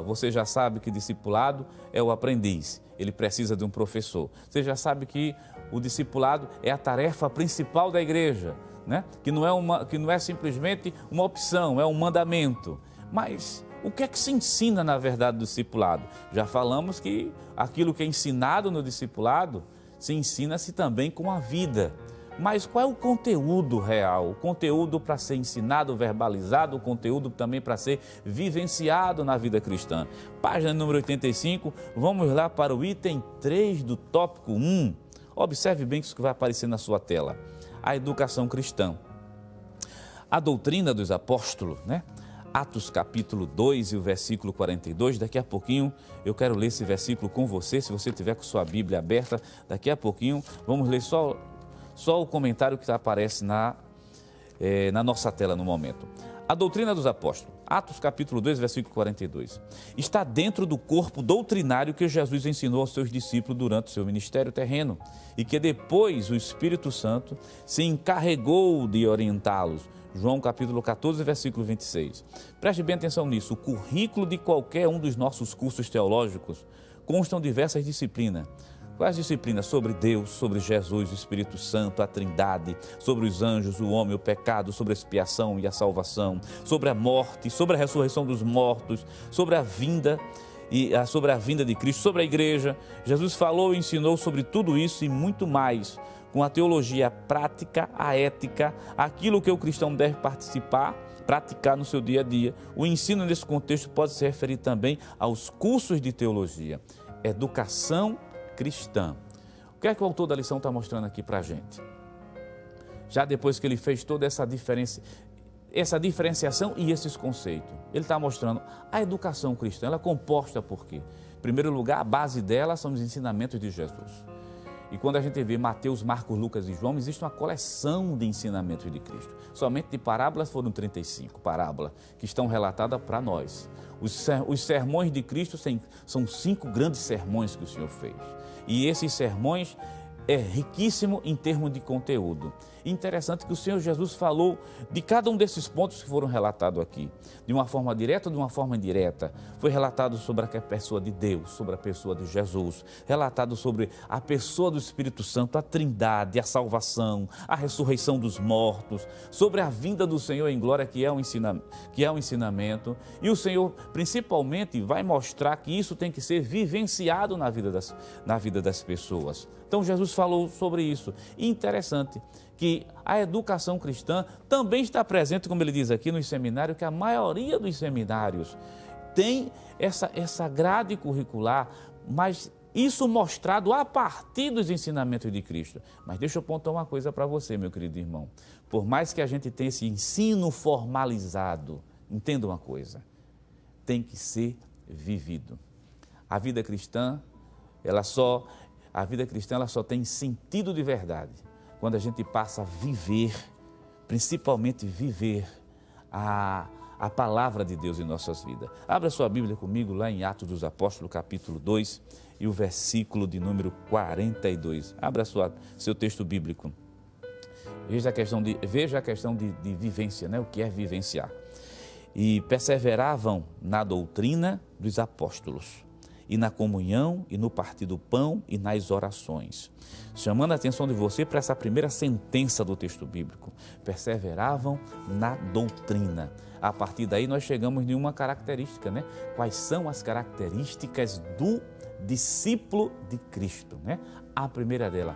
Você já sabe que discipulado é o aprendiz, ele precisa de um professor. Você já sabe que o discipulado é a tarefa principal da igreja, né? que não é simplesmente uma opção, é um mandamento. Mas o que é que se ensina, na verdade, do discipulado? Já falamos que aquilo que é ensinado no discipulado se ensina-se também com a vida. Mas qual é o conteúdo real? O conteúdo para ser ensinado, verbalizado, o conteúdo também para ser vivenciado na vida cristã. Página número 85, vamos lá para o item 3 do tópico 1. Observe bem isso que vai aparecer na sua tela. A educação cristã. A doutrina dos apóstolos, né? Atos capítulo 2 e o versículo 42, daqui a pouquinho eu quero ler esse versículo com você, se você tiver com sua Bíblia aberta, daqui a pouquinho vamos ler só o comentário que aparece na nossa tela no momento. A doutrina dos apóstolos, Atos capítulo 2, versículo 42, está dentro do corpo doutrinário que Jesus ensinou aos seus discípulos durante o seu ministério terreno e que depois o Espírito Santo se encarregou de orientá-los. João capítulo 14, versículo 26. Preste bem atenção nisso, o currículo de qualquer um dos nossos cursos teológicos constam diversas disciplinas. Quais disciplinas? Sobre Deus, sobre Jesus, o Espírito Santo, a Trindade, sobre os anjos, o homem, o pecado, sobre a expiação e a salvação, sobre a morte, sobre a ressurreição dos mortos, sobre a vinda de Cristo, sobre a igreja. Jesus falou e ensinou sobre tudo isso e muito mais, com a teologia, a prática, a ética, aquilo que o cristão deve praticar no seu dia a dia. O ensino nesse contexto pode se referir também aos cursos de teologia, educação cristã. O que é que o autor da lição está mostrando aqui para a gente? Já depois que ele fez toda essa diferenciação e esses conceitos, ele está mostrando a educação cristã, ela é composta por quê? Em primeiro lugar, a base dela são os ensinamentos de Jesus. E quando a gente vê Mateus, Marcos, Lucas e João, existe uma coleção de ensinamentos de Cristo. Somente de parábolas foram 35 parábolas que estão relatadas para nós. Os sermões de Cristo são 5 grandes sermões que o Senhor fez. E esses sermões é riquíssimo em termos de conteúdo. Interessante que o Senhor Jesus falou de cada um desses pontos que foram relatados aqui, de uma forma direta ou de uma forma indireta. Foi relatado sobre a pessoa de Deus, sobre a pessoa de Jesus, relatado sobre a pessoa do Espírito Santo, a Trindade, a salvação, a ressurreição dos mortos, sobre a vinda do Senhor em glória, que é um ensinamento. E o Senhor principalmente vai mostrar que isso tem que ser vivenciado na vida das pessoas. Então Jesus falou sobre isso. E interessante que a educação cristã também está presente, como ele diz aqui, no seminário, que a maioria dos seminários tem essa grade curricular, mas isso mostrado a partir dos ensinamentos de Cristo. Mas deixa eu apontar uma coisa para você, meu querido irmão. Por mais que a gente tenha esse ensino formalizado, entenda uma coisa, tem que ser vivido. A vida cristã ela só tem sentido de verdade quando a gente passa a viver, principalmente viver a palavra de Deus em nossas vidas. Abra sua Bíblia comigo lá em Atos dos Apóstolos, capítulo 2 e o versículo de número 42. Abra seu texto bíblico. Veja a questão de vivência, né? O que é vivenciar? E perseveravam na doutrina dos apóstolos, e na comunhão, e no partir do pão, e nas orações. Chamando a atenção de você para essa primeira sentença do texto bíblico. Perseveravam na doutrina. A partir daí nós chegamos em uma característica, né? Quais são as características do discípulo de Cristo, né? A primeira dela,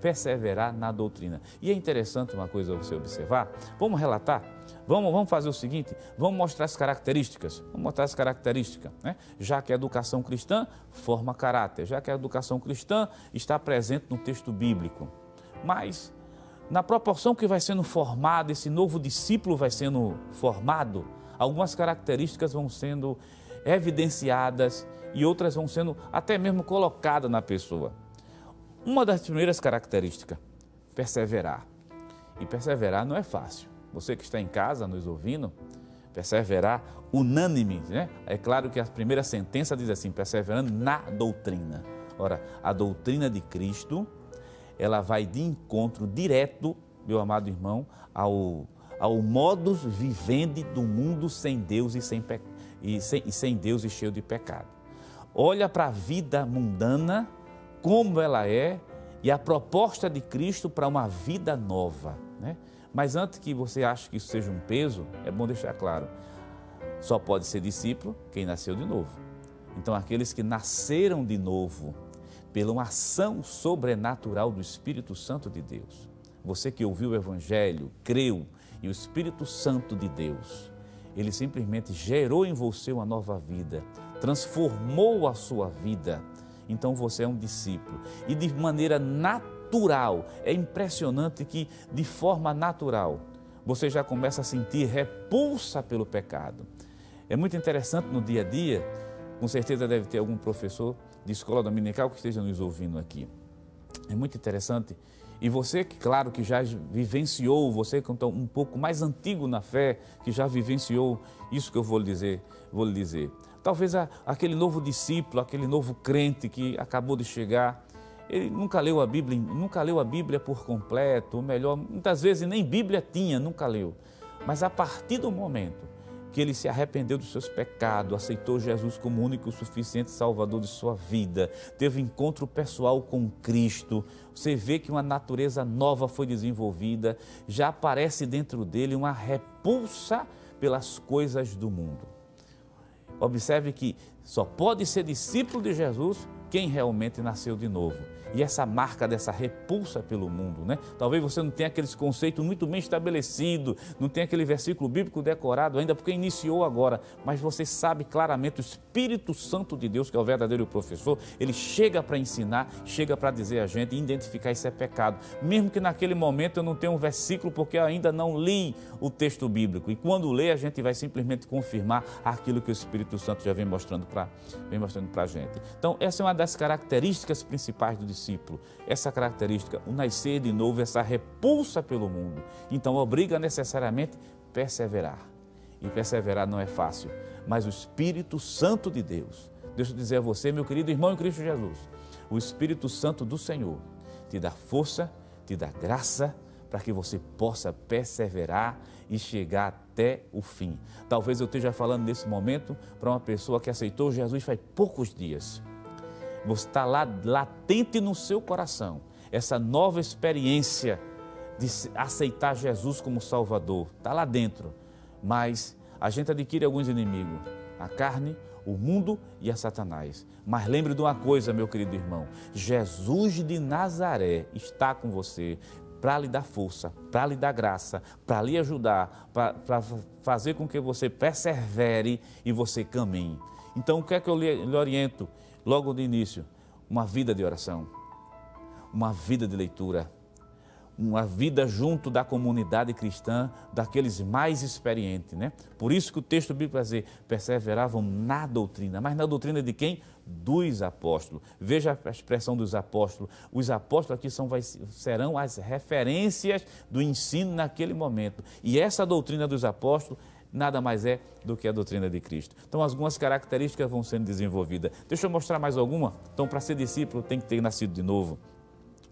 perseverar na doutrina. E é interessante uma coisa você observar. Vamos relatar? Vamos fazer o seguinte, vamos mostrar as características, né? Já que a educação cristã forma caráter, já que a educação cristã está presente no texto bíblico, mas na proporção que vai sendo formado, esse novo discípulo vai sendo formado, algumas características vão sendo evidenciadas e outras vão sendo até mesmo colocadas na pessoa. Uma das primeiras características, perseverar. E perseverar não é fácil. Você que está em casa nos ouvindo, perseverar unânime, né? É claro que a primeira sentença diz assim, perseverando na doutrina. Ora, a doutrina de Cristo, ela vai de encontro direto, meu amado irmão, ao modus vivendi do mundo sem Deus e sem Deus e cheio de pecado. Olha para a vida mundana, como ela é, e a proposta de Cristo para uma vida nova, né? Mas antes que você ache que isso seja um peso, é bom deixar claro, só pode ser discípulo quem nasceu de novo. Então aqueles que nasceram de novo pela uma ação sobrenatural do Espírito Santo de Deus. Você que ouviu o Evangelho, creu, e o Espírito Santo de Deus, ele simplesmente gerou em você uma nova vida, transformou a sua vida. Então você é um discípulo, e de maneira natural, é impressionante que de forma natural você já começa a sentir repulsa pelo pecado. É muito interessante no dia a dia, com certeza deve ter algum professor de escola dominical que esteja nos ouvindo aqui. É muito interessante, e você, claro, que já vivenciou, você que é um pouco mais antigo na fé, que já vivenciou isso que eu vou lhe dizer. Talvez aquele novo discípulo, aquele novo crente que acabou de chegar, ele nunca leu a Bíblia por completo, ou melhor, muitas vezes nem Bíblia tinha, nunca leu. Mas a partir do momento que ele se arrependeu dos seus pecados, aceitou Jesus como único e suficiente Salvador de sua vida, teve encontro pessoal com Cristo, você vê que uma natureza nova foi desenvolvida, já aparece dentro dele uma repulsa pelas coisas do mundo. Observe que só pode ser discípulo de Jesus quem realmente nasceu de novo. E essa marca dessa repulsa pelo mundo, né? Talvez você não tenha aqueles conceitos muito bem estabelecidos, não tenha aquele versículo bíblico decorado ainda, porque iniciou agora, mas você sabe claramente, o Espírito Santo de Deus, que é o verdadeiro professor, ele chega para ensinar, chega para dizer a gente, identificar isso é pecado. Mesmo que naquele momento eu não tenha um versículo, porque eu ainda não li o texto bíblico. E quando lê, a gente vai simplesmente confirmar aquilo que o Espírito Santo já vem mostrando para a gente. Então, essa é uma das características principais do discípulo, essa característica, o nascer de novo, essa repulsa pelo mundo. Então obriga necessariamente perseverar, e perseverar não é fácil, mas o Espírito Santo de Deus, deixa eu dizer a você, meu querido irmão em Cristo Jesus, o Espírito Santo do Senhor, te dá força, te dá graça, para que você possa perseverar e chegar até o fim. Talvez eu esteja falando nesse momento para uma pessoa que aceitou Jesus faz poucos dias. Você está lá, latente no seu coração, essa nova experiência de aceitar Jesus como Salvador, está lá dentro, mas a gente adquire alguns inimigos, a carne, o mundo e a Satanás. Mas lembre de uma coisa, meu querido irmão, Jesus de Nazaré está com você, para lhe dar força, para lhe dar graça, para lhe ajudar, para fazer com que você persevere e você caminhe. Então, o que é que eu lhe oriento logo de início? Uma vida de oração, uma vida de leitura, uma vida junto da comunidade cristã, daqueles mais experientes, né? Por isso que o texto bíblico vai dizer, perseveravam na doutrina, mas na doutrina de quem? Dos apóstolos. Veja a expressão dos apóstolos. Os apóstolos aqui serão as referências do ensino naquele momento. E essa doutrina dos apóstolos nada mais é do que a doutrina de Cristo. Então, algumas características vão sendo desenvolvidas. Deixa eu mostrar mais alguma. Então, para ser discípulo, tem que ter nascido de novo.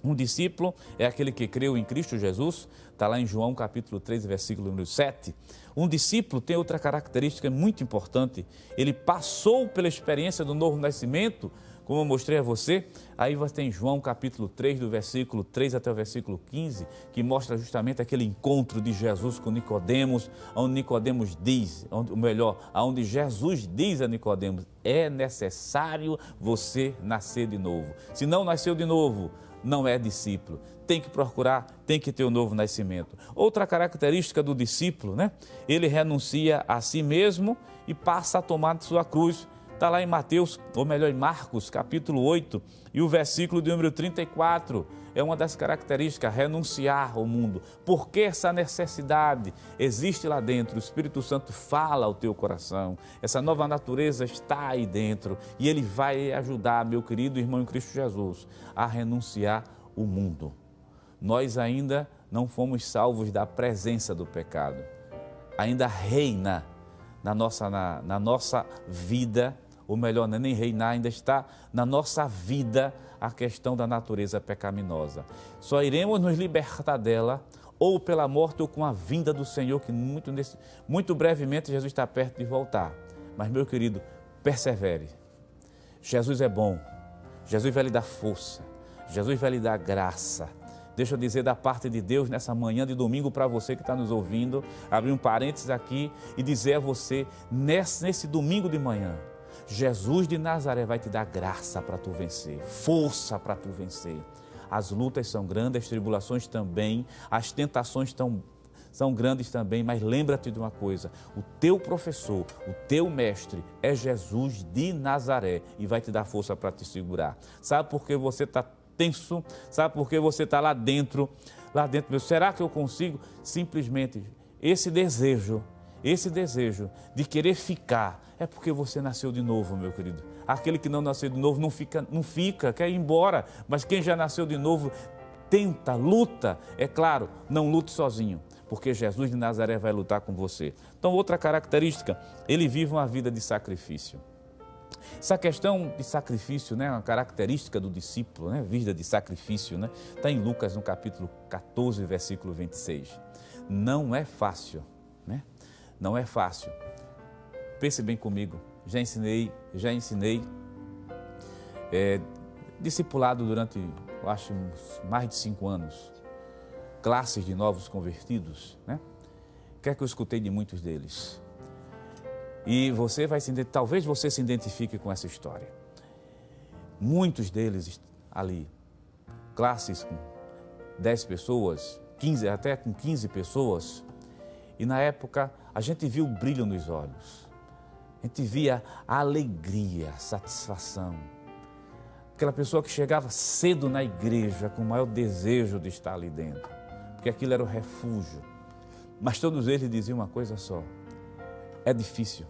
Um discípulo é aquele que creu em Cristo Jesus, está lá em João capítulo 3, versículo número 7. Um discípulo tem outra característica muito importante, ele passou pela experiência do novo nascimento, como eu mostrei a você. Aí você tem João capítulo 3, do versículo 3 até o versículo 15, que mostra justamente aquele encontro de Jesus com Nicodemos, onde Nicodemos diz, onde Jesus diz a Nicodemos, é necessário você nascer de novo. Se não nasceu de novo, não é discípulo, tem que procurar, tem que ter um novo nascimento. Outra característica do discípulo, né? Ele renuncia a si mesmo e passa a tomar sua cruz. Está lá em Marcos, capítulo 8, e o versículo de número 34, é uma das características, renunciar ao mundo. Por que essa necessidade existe lá dentro? O Espírito Santo fala ao teu coração, essa nova natureza está aí dentro, e ele vai ajudar, meu querido irmão em Cristo Jesus, a renunciar o mundo. Nós ainda não fomos salvos da presença do pecado, ainda reina na nossa vida, ou melhor, nem reinar, ainda está na nossa vida a questão da natureza pecaminosa. Só iremos nos libertar dela ou pela morte ou com a vinda do Senhor, que muito brevemente Jesus está perto de voltar. Mas, meu querido, persevere. Jesus é bom, Jesus vai lhe dar força, Jesus vai lhe dar graça. Deixa eu dizer da parte de Deus nessa manhã de domingo para você que está nos ouvindo, abrir um parênteses aqui e dizer a você, nesse domingo de manhã, Jesus de Nazaré vai te dar graça para tu vencer, força para tu vencer. As lutas são grandes, as tribulações também, as tentações são grandes também, mas lembra-te de uma coisa, o teu professor, o teu mestre é Jesus de Nazaré e vai te dar força para te segurar. Sabe por que você está tenso? Sabe por que você está lá dentro, meu? Será que eu consigo? Simplesmente esse desejo de querer ficar, é porque você nasceu de novo, meu querido. Aquele que não nasceu de novo não fica, quer ir embora, mas quem já nasceu de novo tenta, luta, é claro, não lute sozinho, porque Jesus de Nazaré vai lutar com você. Então, outra característica, ele vive uma vida de sacrifício. Essa questão de sacrifício, né, uma característica do discípulo, né, vida de sacrifício, né, está em Lucas, no capítulo 14, versículo 26. Não é fácil, né? Não é fácil. Pense bem comigo, já ensinei discipulado durante, eu acho, mais de 5 anos, classes de novos convertidos, né? O que é que eu escutei de muitos deles? E você vai se identificar, talvez você se identifique com essa história. Muitos deles ali, classes com 10 pessoas, 15, até com 15 pessoas, e na época a gente via o brilho nos olhos, a gente via a alegria, a satisfação. Aquela pessoa que chegava cedo na igreja com o maior desejo de estar ali dentro, porque aquilo era o refúgio. Mas todos eles diziam uma coisa só, é difícil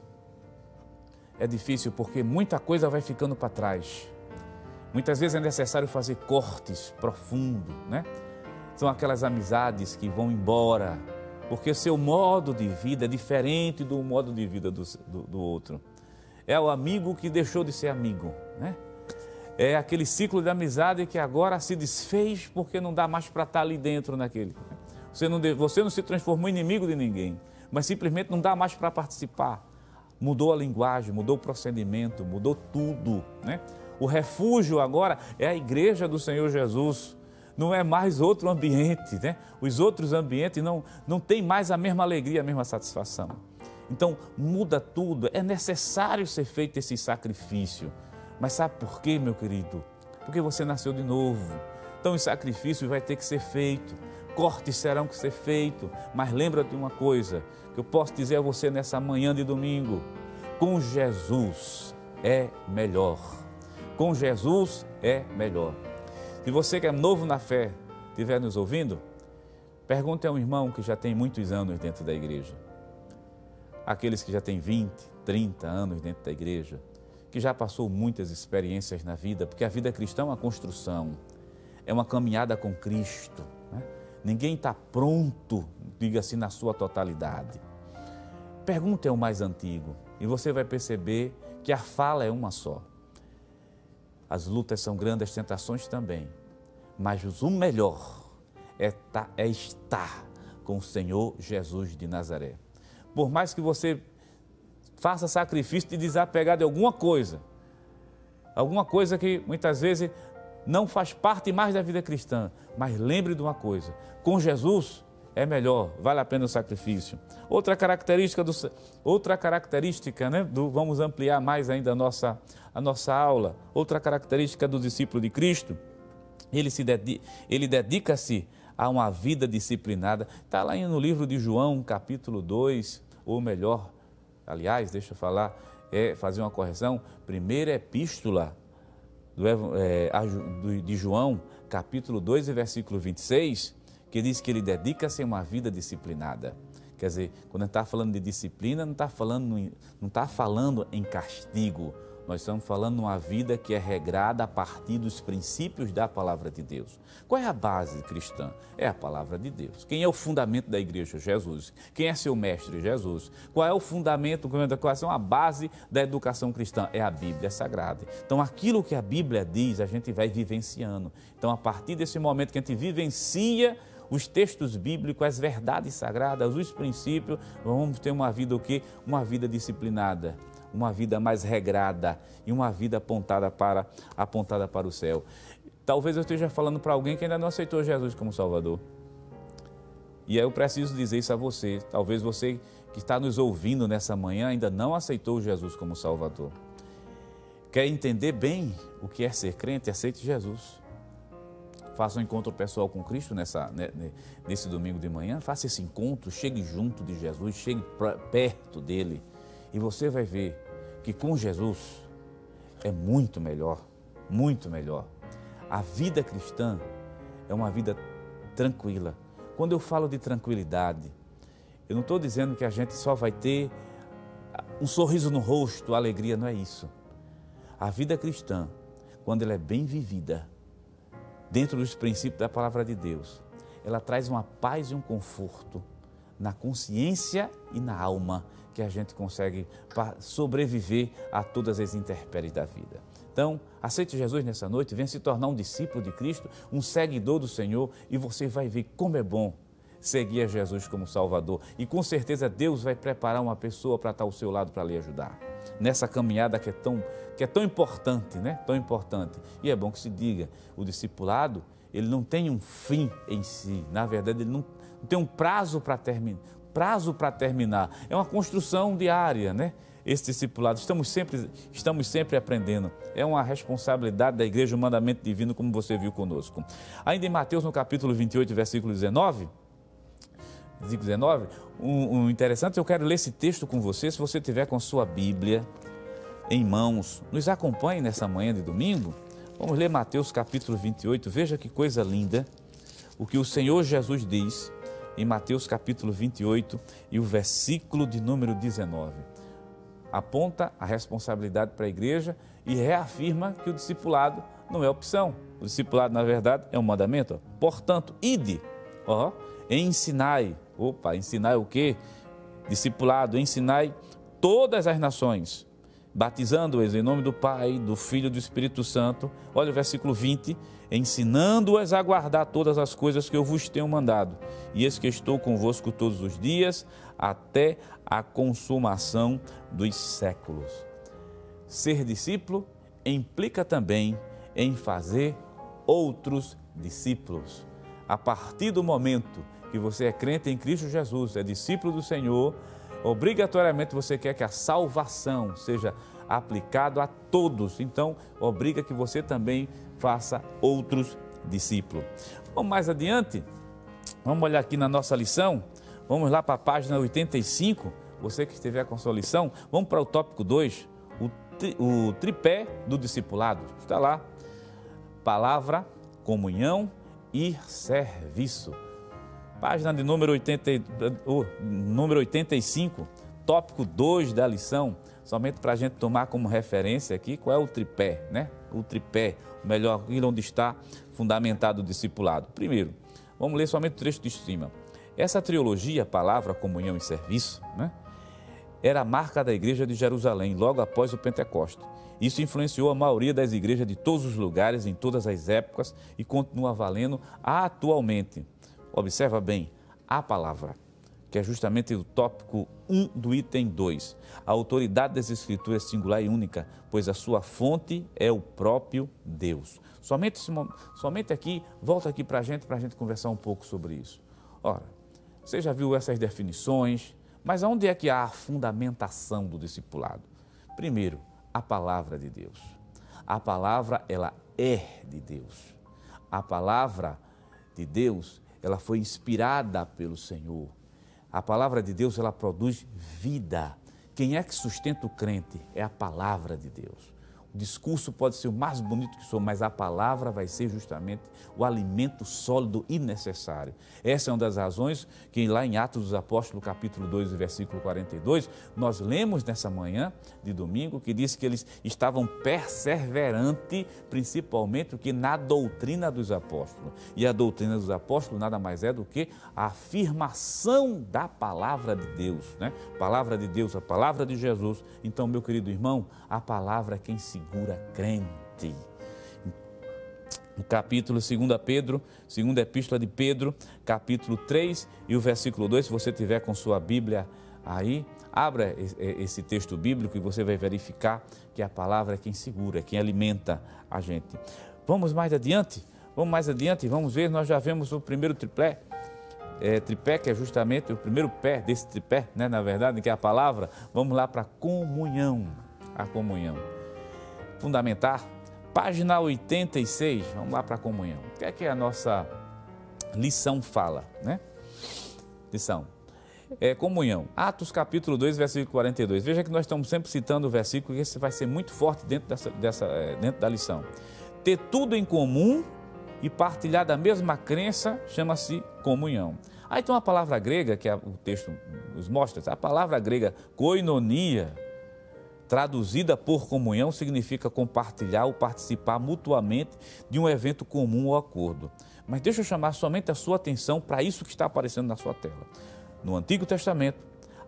porque muita coisa vai ficando para trás. Muitas vezes é necessário fazer cortes profundos, né? São aquelas amizades que vão embora, porque seu modo de vida é diferente do modo de vida do outro. É o amigo que deixou de ser amigo, né? é aquele ciclo de amizade que agora se desfez porque não dá mais para estar ali dentro naquele. Você não se transformou em inimigo de ninguém, mas simplesmente não dá mais para participar. Mudou a linguagem, mudou o procedimento, mudou tudo, né? O refúgio agora é a igreja do Senhor Jesus, não é mais outro ambiente, né? Os outros ambientes não têm mais a mesma alegria, a mesma satisfação. Então, muda tudo, é necessário ser feito esse sacrifício. Mas sabe por quê, meu querido? Porque você nasceu de novo. Então, o sacrifício vai ter que ser feito, cortes serão que ser feitos, mas lembra-te de uma coisa que eu posso dizer a você nessa manhã de domingo: com Jesus é melhor. Com Jesus é melhor. Se você que é novo na fé estiver nos ouvindo, pergunte a um irmão que já tem muitos anos dentro da igreja, aqueles que já têm 20, 30 anos dentro da igreja, que já passou muitas experiências na vida, porque a vida cristã é uma construção, é uma caminhada com Cristo, né? Ninguém está pronto, diga assim, na sua totalidade. Pergunte ao mais antigo e você vai perceber que a fala é uma só. As lutas são grandes, as tentações também, mas o melhor é estar com o Senhor Jesus de Nazaré. Por mais que você faça sacrifício de desapegar de alguma coisa que muitas vezes não faz parte mais da vida cristã, mas lembre de uma coisa: com Jesus é melhor, vale a pena o sacrifício. Outra característica, né, vamos ampliar mais ainda a nossa aula, outra característica do discípulo de Cristo, ele dedica-se a uma vida disciplinada. Está lá no livro de João, capítulo 2, ou melhor, aliás, deixa eu falar, fazer uma correção, primeira epístola de João, capítulo 2 e versículo 26, que diz que ele dedica-se a uma vida disciplinada. Quer dizer, quando a gente está falando de disciplina, não está falando em castigo, nós estamos falando de uma vida que é regrada a partir dos princípios da palavra de Deus. Qual é a base cristã? É a palavra de Deus. Quem é o fundamento da igreja? Jesus. Quem é seu mestre? Jesus. Qual é o fundamento, a base da educação cristã? É a Bíblia Sagrada. Então, aquilo que a Bíblia diz, a gente vai vivenciando. Então, a partir desse momento que a gente vivencia os textos bíblicos, as verdades sagradas, os princípios, vamos ter uma vida o quê? Uma vida disciplinada, uma vida mais regrada e uma vida apontada para o céu. Talvez eu esteja falando para alguém que ainda não aceitou Jesus como Salvador. E aí eu preciso dizer isso a você. Talvez você que está nos ouvindo nessa manhã ainda não aceitou Jesus como Salvador. Quer entender bem o que é ser crente? Aceite Jesus. Faça um encontro pessoal com Cristo nesse domingo de manhã. Faça esse encontro, chegue junto de Jesus, chegue perto dele. E você vai ver que com Jesus é muito melhor, muito melhor. A vida cristã é uma vida tranquila. Quando eu falo de tranquilidade, eu não estou dizendo que a gente só vai ter um sorriso no rosto, alegria, não é isso. A vida cristã, quando ela é bem vivida, dentro dos princípios da palavra de Deus, ela traz uma paz e um conforto na consciência e na alma, que a gente consegue sobreviver a todas as intempéries da vida. Então, aceite Jesus nessa noite, venha se tornar um discípulo de Cristo, um seguidor do Senhor, e você vai ver como é bom seguir a Jesus como Salvador. E com certeza Deus vai preparar uma pessoa para estar ao seu lado, para lhe ajudar nessa caminhada que é tão importante, né? Tão importante. E é bom que se diga, o discipulado, ele não tem um fim em si, na verdade ele não tem um prazo para terminar, é uma construção diária, né? Esse discipulado, estamos sempre aprendendo, é uma responsabilidade da igreja, um mandamento divino, como você viu conosco. Ainda em Mateus, no capítulo 28, versículo 19, interessante, eu quero ler esse texto com você. Se você tiver com a sua Bíblia em mãos, nos acompanhe nessa manhã de domingo. Vamos ler Mateus capítulo 28, veja que coisa linda o que o Senhor Jesus diz em Mateus capítulo 28 e o versículo de número 19. Aponta a responsabilidade para a igreja e reafirma que o discipulado não é opção. O discipulado, na verdade, é um mandamento. Portanto, ide, ensinai. Ensinai o quê? Discipulado, ensinai todas as nações, batizando-os em nome do Pai, do Filho e do Espírito Santo. Olha o versículo 20, ensinando-os a guardar todas as coisas que eu vos tenho mandado, e eis que estou convosco todos os dias, até a consumação dos séculos. Ser discípulo implica também em fazer outros discípulos. A partir do momento que você é crente em Cristo Jesus, é discípulo do Senhor, obrigatoriamente você quer que a salvação seja aplicada a todos. Então, obriga que você também faça outros discípulos. Vamos mais adiante, vamos olhar aqui na nossa lição, vamos lá para a página 85, você que estiver com a sua lição, vamos para o tópico 2, o tripé do discipulado. Está lá, palavra, comunhão e serviço. Página de número 85, tópico 2 da lição, somente para a gente tomar como referência aqui qual é o tripé, né? O tripé, melhor, onde está fundamentado o discipulado. Primeiro, vamos ler somente o trecho de cima. Essa trilogia, palavra, comunhão e serviço, né, era a marca da igreja de Jerusalém, logo após o Pentecostes. Isso influenciou a maioria das igrejas de todos os lugares, em todas as épocas, e continua valendo atualmente. Observa bem a palavra, que é justamente o tópico 1 do item 2. A autoridade das Escrituras é singular e única, pois a sua fonte é o próprio Deus. Somente aqui, volta aqui para a gente conversar um pouco sobre isso. Ora, você já viu essas definições, mas onde é que há a fundamentação do discipulado? Primeiro, a palavra de Deus. A palavra, ela é de Deus. A palavra de Deus, ela foi inspirada pelo Senhor. A palavra de Deus, ela produz vida. Quem é que sustenta o crente? É a palavra de Deus. O discurso pode ser o mais bonito que sou, mas a palavra vai ser justamente o alimento sólido e necessário. Essa é uma das razões que lá em Atos dos Apóstolos, capítulo 2, versículo 42, nós lemos nessa manhã de domingo, que diz que eles estavam perseverantes, principalmente o que na doutrina dos apóstolos. E a doutrina dos apóstolos nada mais é do que a afirmação da palavra de Deus, né? Palavra de Deus, a palavra de Jesus. Então, meu querido irmão, a palavra é quem se segura crente. No capítulo 2 Pedro, segunda epístola de Pedro, capítulo 3 e o versículo 2, se você tiver com sua Bíblia aí, abra esse texto bíblico e você vai verificar que a palavra é quem segura, quem alimenta a gente. Vamos mais adiante, vamos ver, nós já vemos o primeiro tripé, que é justamente o primeiro pé desse tripé, né, na verdade, que é a palavra. Vamos lá para a comunhão, fundamentar, página 86, vamos lá para a comunhão. O que é a nossa lição fala, né? Lição, comunhão, Atos capítulo 2, versículo 42, veja que nós estamos sempre citando o versículo, e esse vai ser muito forte dentro da lição. Ter tudo em comum e partilhar da mesma crença chama-se comunhão. Aí tem uma palavra grega, que o texto nos mostra, a palavra grega koinonia, traduzida por comunhão, significa compartilhar ou participar mutuamente de um evento comum ou acordo. Mas deixa eu chamar somente a sua atenção para isso que está aparecendo na sua tela. No Antigo Testamento,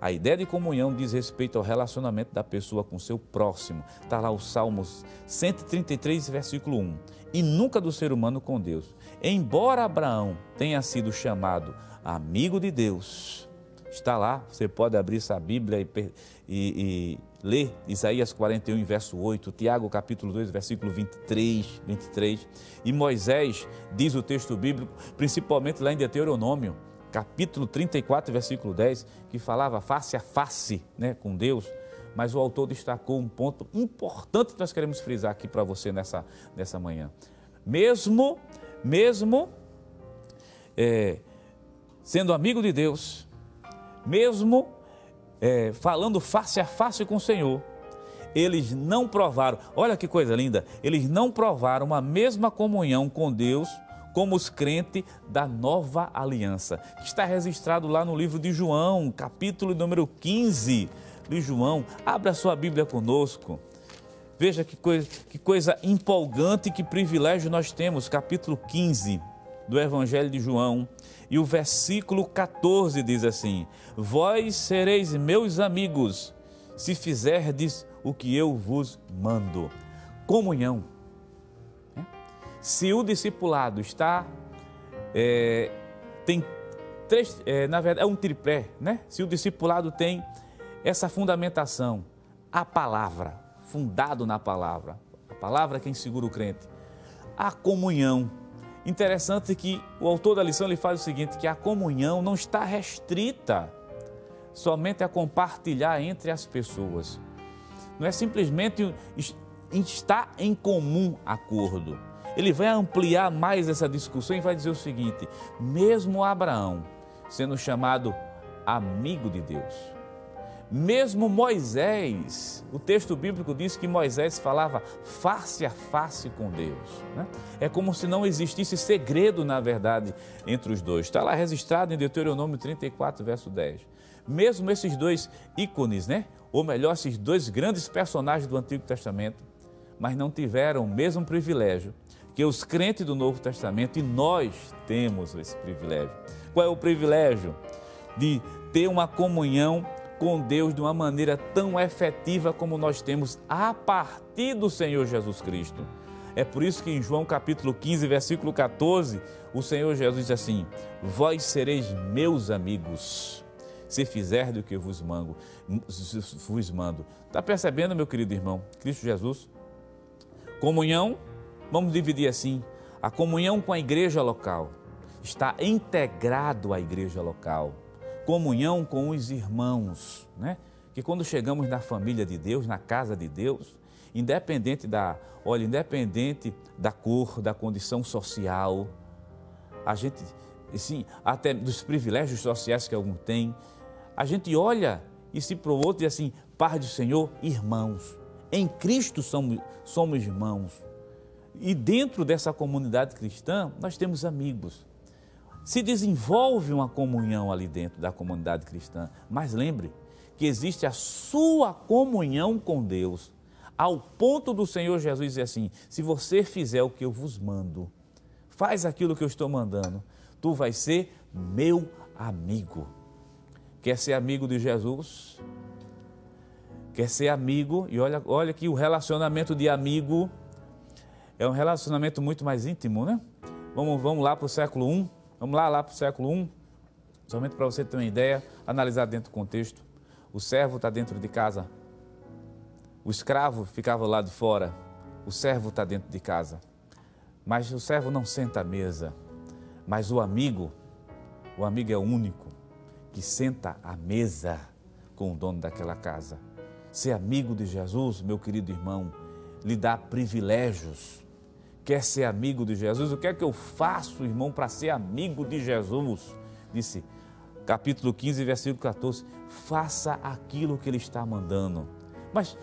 a ideia de comunhão diz respeito ao relacionamento da pessoa com seu próximo. Está lá o Salmo 133, versículo 1. E nunca do ser humano com Deus. Embora Abraão tenha sido chamado amigo de Deus, está lá, você pode abrir essa Bíblia e lê Isaías 41, verso 8, Tiago capítulo 2, versículo 23, e Moisés, diz o texto bíblico, principalmente lá em Deuteronômio, capítulo 34, versículo 10, que falava face a face, né, com Deus. Mas o autor destacou um ponto importante que nós queremos frisar aqui para você nessa manhã. Mesmo sendo amigo de Deus, mesmo falando face a face com o Senhor, eles não provaram, olha que coisa linda, eles não provaram a mesma comunhão com Deus como os crentes da nova aliança, que está registrado lá no livro de João, capítulo número 15 de João. Abra sua Bíblia conosco, veja que coisa empolgante, que privilégio nós temos, capítulo 15 do Evangelho de João, e o versículo 14 diz assim: vós sereis meus amigos, se fizerdes o que eu vos mando. Comunhão. Se o discipulado está, tem três, na verdade é um tripé, né? Se o discipulado tem essa fundamentação, a palavra, fundado na palavra, a palavra é quem segura o crente, a comunhão. Interessante que o autor da lição ele faz o seguinte, que a comunhão não está restrita somente a compartilhar entre as pessoas. Não é simplesmente estar em comum acordo. Ele vai ampliar mais essa discussão e vai dizer o seguinte, mesmo Abraão sendo chamado amigo de Deus, mesmo Moisés, o texto bíblico diz que Moisés falava face a face com Deus, né? É como se não existisse segredo, na verdade, entre os dois. Está lá registrado em Deuteronômio 34, verso 10. Mesmo esses dois ícones, né? Ou melhor, esses dois grandes personagens do Antigo Testamento, mas não tiveram o mesmo privilégio que os crentes do Novo Testamento, e nós temos esse privilégio. Qual é o privilégio? De ter uma comunhão com Deus de uma maneira tão efetiva como nós temos a partir do Senhor Jesus Cristo. É por isso que em João capítulo 15, versículo 14, o Senhor Jesus diz assim, vós sereis meus amigos, se fizerdes o que vos mando. Está percebendo, meu querido irmão? Cristo Jesus, comunhão, vamos dividir assim, a comunhão com a igreja local, está integrado à igreja local. Comunhão com os irmãos, né? Que quando chegamos na família de Deus, na casa de Deus, independente da cor, da condição social, a gente, assim, até dos privilégios sociais que algum tem, a gente olha e se para o outro e assim, Pai do Senhor, irmãos, em Cristo somos irmãos. E dentro dessa comunidade cristã, nós temos amigos. Se desenvolve uma comunhão ali dentro da comunidade cristã, mas lembre que existe a sua comunhão com Deus, ao ponto do Senhor Jesus dizer assim, se você fizer o que eu vos mando, faz aquilo que eu estou mandando, tu vais ser meu amigo. Quer ser amigo de Jesus? Quer ser amigo? E olha que o relacionamento de amigo é um relacionamento muito mais íntimo, né? Vamos lá para o século I. Vamos lá para o século I, somente para você ter uma ideia, analisar dentro do contexto. O servo está dentro de casa, o escravo ficava lá de fora, o servo está dentro de casa. Mas o servo não senta à mesa, mas o amigo é o único que senta à mesa com o dono daquela casa. Ser amigo de Jesus, meu querido irmão, lhe dá privilégios. Quer ser amigo de Jesus? O que é que eu faço, irmão, para ser amigo de Jesus? Disse, capítulo 15, versículo 14, faça aquilo que ele está mandando. Mas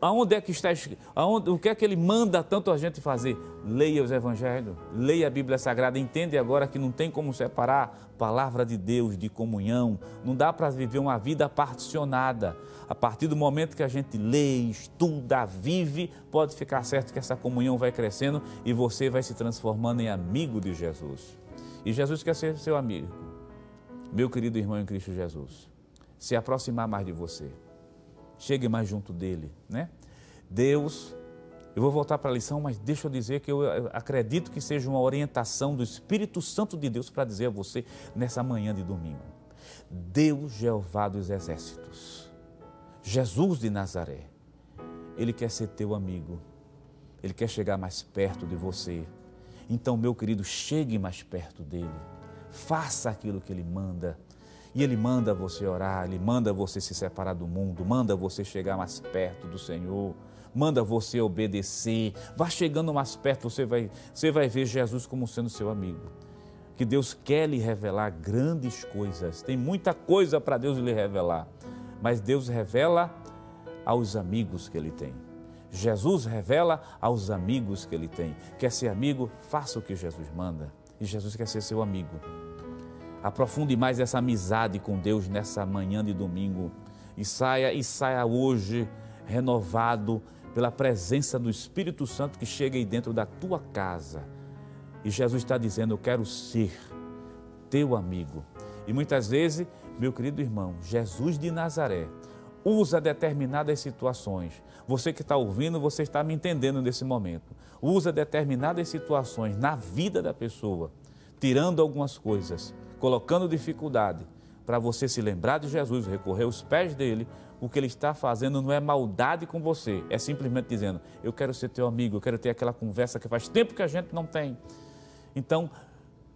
aonde é que está escrito? O que é que ele manda tanto a gente fazer? Leia os evangelhos, leia a Bíblia Sagrada, entende agora que não tem como separar palavra de Deus, de comunhão, não dá para viver uma vida particionada. A partir do momento que a gente lê, estuda, vive, pode ficar certo que essa comunhão vai crescendo e você vai se transformando em amigo de Jesus. E Jesus quer ser seu amigo, meu querido irmão em Cristo Jesus, se aproximar mais de você, chegue mais junto dele, né? Deus, eu vou voltar para a lição, mas deixa eu dizer que eu acredito que seja uma orientação do Espírito Santo de Deus para dizer a você nessa manhã de domingo. Deus, Jeová dos Exércitos, Jesus de Nazaré, ele quer ser teu amigo, ele quer chegar mais perto de você. Então, meu querido, chegue mais perto dele, faça aquilo que ele manda. E ele manda você orar, ele manda você se separar do mundo, manda você chegar mais perto do Senhor, manda você obedecer. Vá chegando mais perto, você vai ver Jesus como sendo seu amigo. Que Deus quer lhe revelar grandes coisas, tem muita coisa para Deus lhe revelar, mas Deus revela aos amigos que ele tem. Jesus revela aos amigos que ele tem. Quer ser amigo? Faça o que Jesus manda. E Jesus quer ser seu amigo. Aprofunde mais essa amizade com Deus nessa manhã de domingo e saia hoje renovado pela presença do Espírito Santo que chega aí dentro da tua casa. E Jesus está dizendo, eu quero ser teu amigo. E muitas vezes, meu querido irmão, Jesus de Nazaré usa determinadas situações. Você que está ouvindo, você está me entendendo nesse momento. Usa determinadas situações na vida da pessoa, tirando algumas coisas, colocando dificuldade, para você se lembrar de Jesus, recorrer aos pés dele. O que ele está fazendo não é maldade com você, é simplesmente dizendo, eu quero ser teu amigo, eu quero ter aquela conversa que faz tempo que a gente não tem. Então,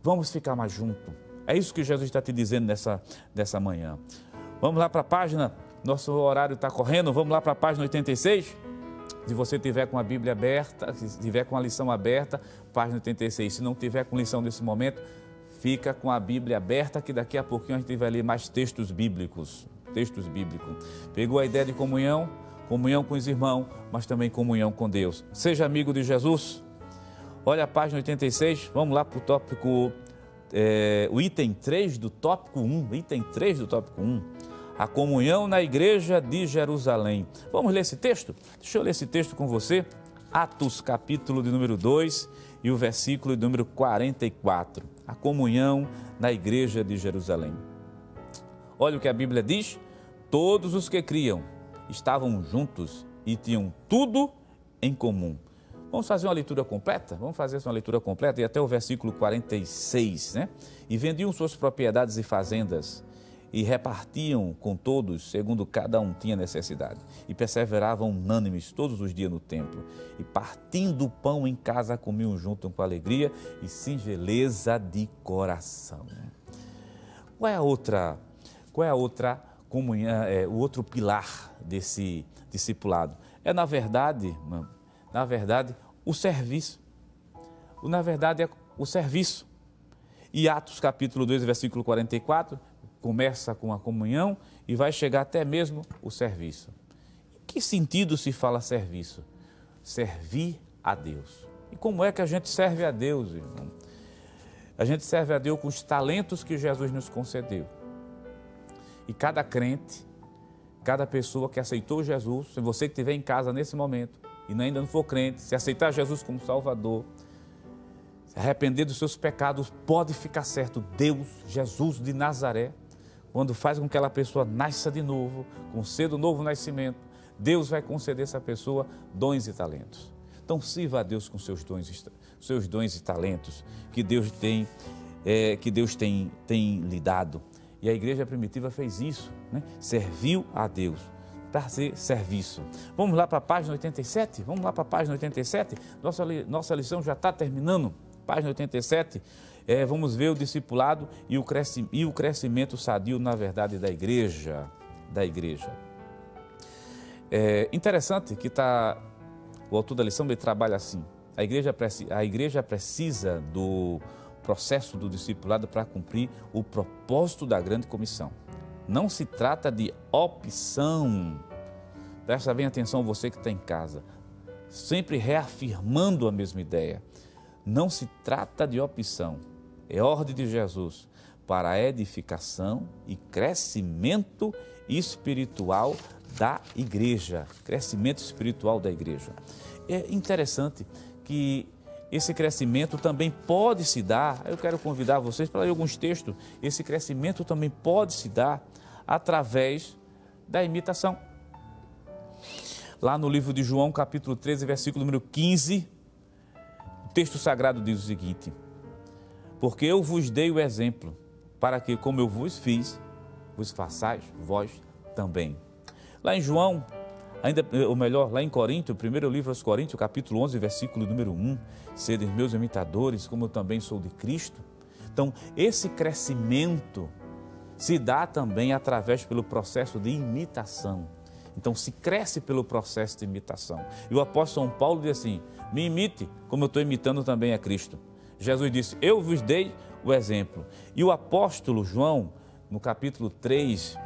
vamos ficar mais junto. É isso que Jesus está te dizendo nessa manhã. Vamos lá para a página, nosso horário está correndo, vamos lá para a página 86. Se você tiver com a Bíblia aberta, se tiver com a lição aberta, página 86. Se não tiver com lição nesse momento, fica com a Bíblia aberta, que daqui a pouquinho a gente vai ler mais textos bíblicos. Textos bíblicos. Pegou a ideia de comunhão? Comunhão com os irmãos, mas também comunhão com Deus. Seja amigo de Jesus. Olha a página 86, vamos lá para o tópico, o item 3 do tópico 1. Item 3 do tópico 1. A comunhão na igreja de Jerusalém. Vamos ler esse texto? Deixa eu ler esse texto com você. Atos, capítulo de número 2 e o versículo de número 44. A comunhão na igreja de Jerusalém. Olha o que a Bíblia diz. Todos os que criam estavam juntos e tinham tudo em comum. Vamos fazer uma leitura completa? Vamos fazer uma leitura completa e até o versículo 46, né? E vendiam suas propriedades e fazendas e repartiam com todos, segundo cada um tinha necessidade. E perseveravam unânimes todos os dias no templo. E partindo o pão em casa, comiam junto com alegria e singeleza de coração. Qual é a outra comunhão, o outro pilar desse discipulado? É, na verdade, o serviço. E Atos, capítulo 2, versículo 44, começa com a comunhão e vai chegar até mesmo o serviço. Em que sentido se fala serviço? Servir a Deus. E como é que a gente serve a Deus, irmão? A gente serve a Deus com os talentos que Jesus nos concedeu. E cada crente, cada pessoa que aceitou Jesus, se você que estiver em casa nesse momento e ainda não for crente, se aceitar Jesus como Salvador, se arrepender dos seus pecados, pode ficar certo, Deus, Jesus de Nazaré, quando faz com que aquela pessoa nasça de novo, conceda um novo nascimento, Deus vai conceder a essa pessoa dons e talentos. Então sirva a Deus com seus dons e talentos que Deus tem lhe dado. E a igreja primitiva fez isso, né? Serviu a Deus, para ser serviço. Vamos lá para a página 87? Vamos lá para a página 87? Nossa lição já está terminando. Página 87, vamos ver o discipulado e o crescimento sadio, na verdade, da igreja. É interessante que o autor da lição, ele trabalha assim. A igreja precisa do processo do discipulado para cumprir o propósito da grande comissão. Não se trata de opção. Presta bem atenção, você que está em casa, sempre reafirmando a mesma ideia. Não se trata de opção, é ordem de Jesus para a edificação e crescimento espiritual da igreja. Crescimento espiritual da igreja. É interessante que esse crescimento também pode se dar, eu quero convidar vocês para ler alguns textos, esse crescimento também pode se dar através da imitação. Lá no livro de João, capítulo 13, versículo número 15, o texto sagrado diz o seguinte: porque eu vos dei o exemplo, para que, como eu vos fiz, vos façais vós também. Lá em João, lá em Corinto, o primeiro livro aos Coríntios, capítulo 11, versículo número 1, sede meus imitadores, como eu também sou de Cristo. Então, esse crescimento se dá também através pelo processo de imitação. Então, se cresce pelo processo de imitação. E o apóstolo São Paulo diz assim, me imite como eu estou imitando também a Cristo. Jesus disse, eu vos dei o exemplo. E o apóstolo João, no capítulo 3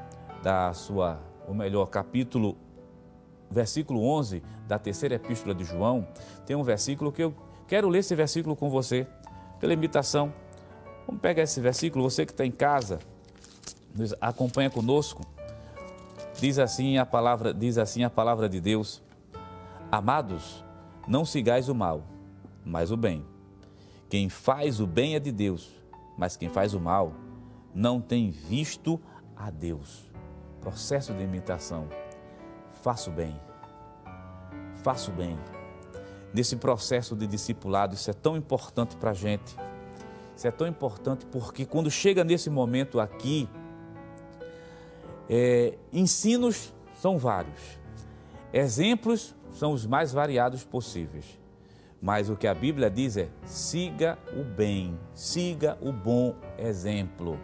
versículo 11 da terceira epístola de João, tem um versículo que eu quero ler esse versículo com você, pela imitação. Vamos pegar esse versículo, você que está em casa, acompanha conosco. Diz assim a palavra de Deus: amados, não sigais o mal, mas o bem. Quem faz o bem é de Deus, mas quem faz o mal não tem visto a Deus. Processo de imitação. faça o bem. Nesse processo de discipulado, isso é tão importante para a gente. Isso é tão importante porque quando chega nesse momento aqui, ensinos são vários, exemplos são os mais variados possíveis. Mas o que a Bíblia diz é, siga o bem, siga o bom exemplo.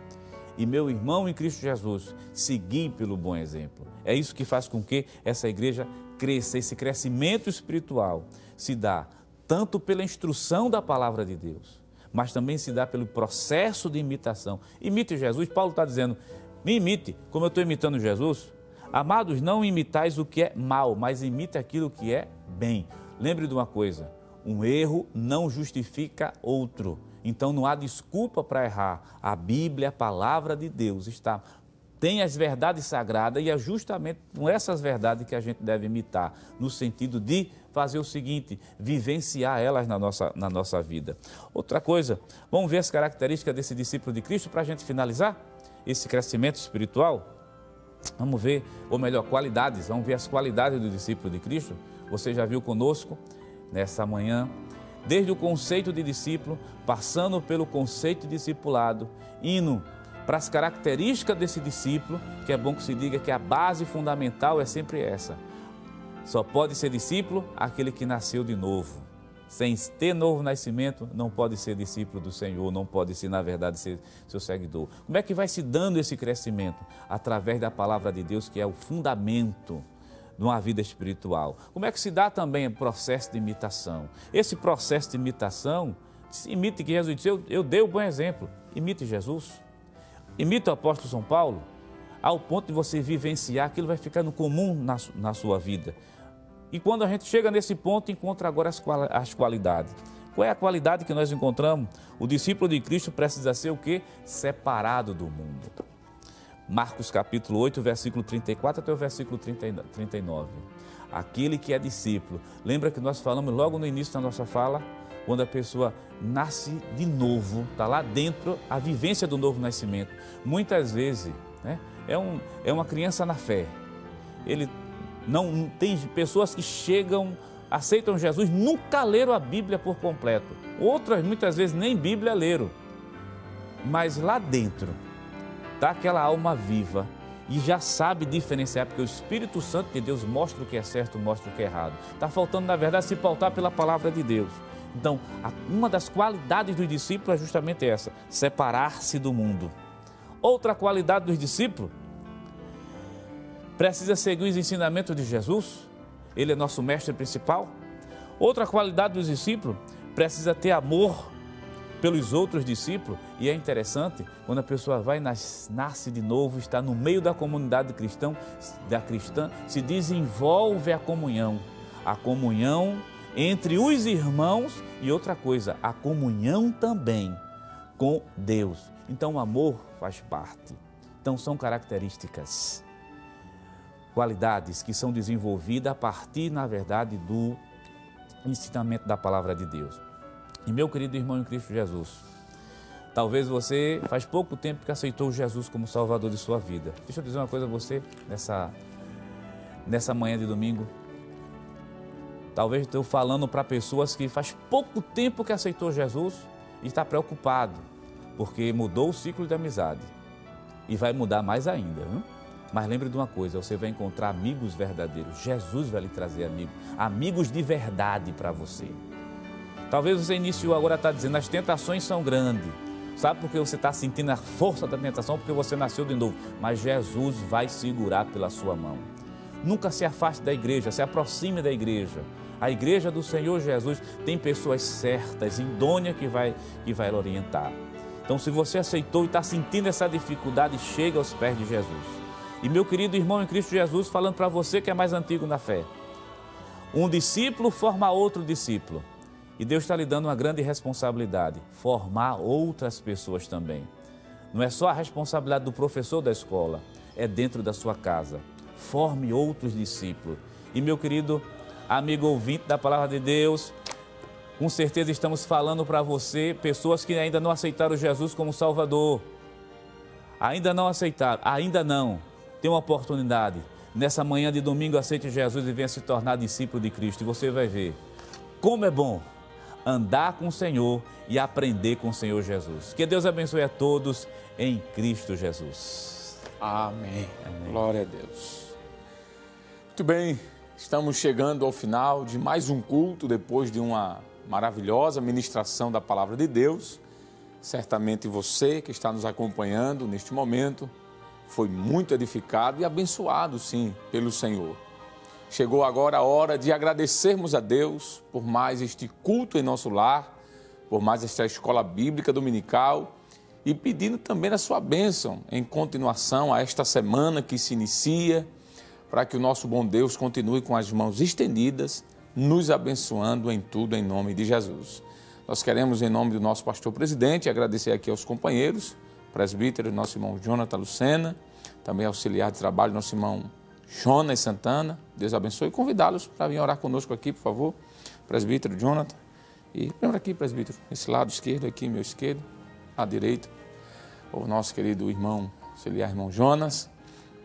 E meu irmão em Cristo Jesus, segui pelo bom exemplo. É isso que faz com que essa igreja cresça. Esse crescimento espiritual se dá tanto pela instrução da palavra de Deus, mas também se dá pelo processo de imitação. Imite Jesus. Paulo está dizendo, me imite, como eu estou imitando Jesus. Amados, não imitais o que é mal, mas imite aquilo que é bem. Lembre de uma coisa, um erro não justifica outro. Então não há desculpa para errar. A Bíblia, a palavra de Deus, tem as verdades sagradas e é justamente com essas verdades que a gente deve imitar, no sentido de fazer o seguinte, vivenciar elas na nossa vida. Outra coisa, vamos ver as características desse discípulo de Cristo para a gente finalizar esse crescimento espiritual? Vamos ver, ou melhor, qualidades, vamos ver as qualidades do discípulo de Cristo. Você já viu conosco nessa manhã, desde o conceito de discípulo, passando pelo conceito de discipulado, indo para as características desse discípulo, que é bom que se diga que a base fundamental é sempre essa. Só pode ser discípulo aquele que nasceu de novo. Sem ter novo nascimento, não pode ser discípulo do Senhor, não pode ser, na verdade, ser seu seguidor. Como é que vai se dando esse crescimento? Através da palavra de Deus, que é o fundamento de uma vida espiritual. Como é que se dá também o processo de imitação? Esse processo de imitação, imite que Jesus disse, eu dei o bom exemplo. Imite Jesus, imite o apóstolo São Paulo, ao ponto de você vivenciar, aquilo vai ficando comum na sua vida. E quando a gente chega nesse ponto, encontra agora as qualidades. Qual é a qualidade que nós encontramos? O discípulo de Cristo precisa ser o quê? Separado do mundo. Marcos capítulo 8, versículo 34 até o versículo 39. Aquele que é discípulo. Lembra que nós falamos logo no início da nossa fala, quando a pessoa nasce de novo, está lá dentro a vivência do novo nascimento. Muitas vezes, né, é uma criança na fé. Ele não tem pessoas que chegam, aceitam Jesus, nunca leram a Bíblia por completo. Outras, muitas vezes, nem Bíblia leram. Mas lá dentro está aquela alma viva e já sabe diferenciar, porque o Espírito Santo de Deus mostra o que é certo, mostra o que é errado. Está faltando, na verdade, se pautar pela palavra de Deus. Então, uma das qualidades dos discípulos é justamente essa, separar-se do mundo. Outra qualidade dos discípulos, precisa seguir os ensinamentos de Jesus, ele é nosso mestre principal. Outra qualidade dos discípulos, precisa ter amor pelos outros discípulos. E é interessante, quando a pessoa vai, nasce de novo, está no meio da comunidade cristã, se desenvolve a comunhão. A comunhão entre os irmãos e outra coisa, a comunhão também com Deus. Então o amor faz parte. Então são características, qualidades que são desenvolvidas a partir, na verdade, do ensinamento da palavra de Deus. E meu querido irmão em Cristo Jesus, talvez você faz pouco tempo que aceitou Jesus como Salvador de sua vida. Deixa eu dizer uma coisa a você nessa manhã de domingo. Talvez estou falando para pessoas que faz pouco tempo que aceitou Jesus e está preocupado, porque mudou o ciclo de amizade e vai mudar mais ainda, viu? Mas lembre de uma coisa, você vai encontrar amigos verdadeiros. Jesus vai lhe trazer amigos de verdade para você. Talvez você iniciou agora, está dizendo, as tentações são grandes. Sabe por que você está sentindo a força da tentação? Porque você nasceu de novo. Mas Jesus vai segurar pela sua mão. Nunca se afaste da igreja, se aproxime da igreja. A igreja do Senhor Jesus tem pessoas certas, idôneas, que vai orientar. Então, se você aceitou e está sentindo essa dificuldade, chega aos pés de Jesus. E meu querido irmão em Cristo Jesus, falando para você que é mais antigo na fé. Um discípulo forma outro discípulo. E Deus está lhe dando uma grande responsabilidade, formar outras pessoas também. Não é só a responsabilidade do professor da escola, é dentro da sua casa. Forme outros discípulos. E meu querido amigo ouvinte da Palavra de Deus, com certeza estamos falando para você, pessoas que ainda não aceitaram Jesus como Salvador. Ainda não aceitaram, ainda não. Tem uma oportunidade. nessa manhã de domingo, aceite Jesus e venha se tornar discípulo de Cristo. E você vai ver como é bom andar com o Senhor e aprender com o Senhor Jesus. Que Deus abençoe a todos em Cristo Jesus. Amém. Amém. Glória a Deus. Muito bem, estamos chegando ao final de mais um culto, depois de uma maravilhosa ministração da Palavra de Deus. Certamente você que está nos acompanhando neste momento foi muito edificado e abençoado, sim, pelo Senhor. Chegou agora a hora de agradecermos a Deus por mais este culto em nosso lar, por mais esta escola bíblica dominical e pedindo também a sua bênção em continuação a esta semana que se inicia, para que o nosso bom Deus continue com as mãos estendidas, nos abençoando em tudo em nome de Jesus. Nós queremos, em nome do nosso pastor presidente, agradecer aqui aos companheiros, presbítero, nosso irmão Jonathan Lucena, também auxiliar de trabalho, nosso irmão Jonas Santana. Deus abençoe e convidá-los para vir orar conosco aqui, por favor, presbítero Jonathan. E lembra aqui, presbítero, esse lado esquerdo aqui, meu esquerdo, à direita, o nosso querido irmão auxiliar, irmão Jonas.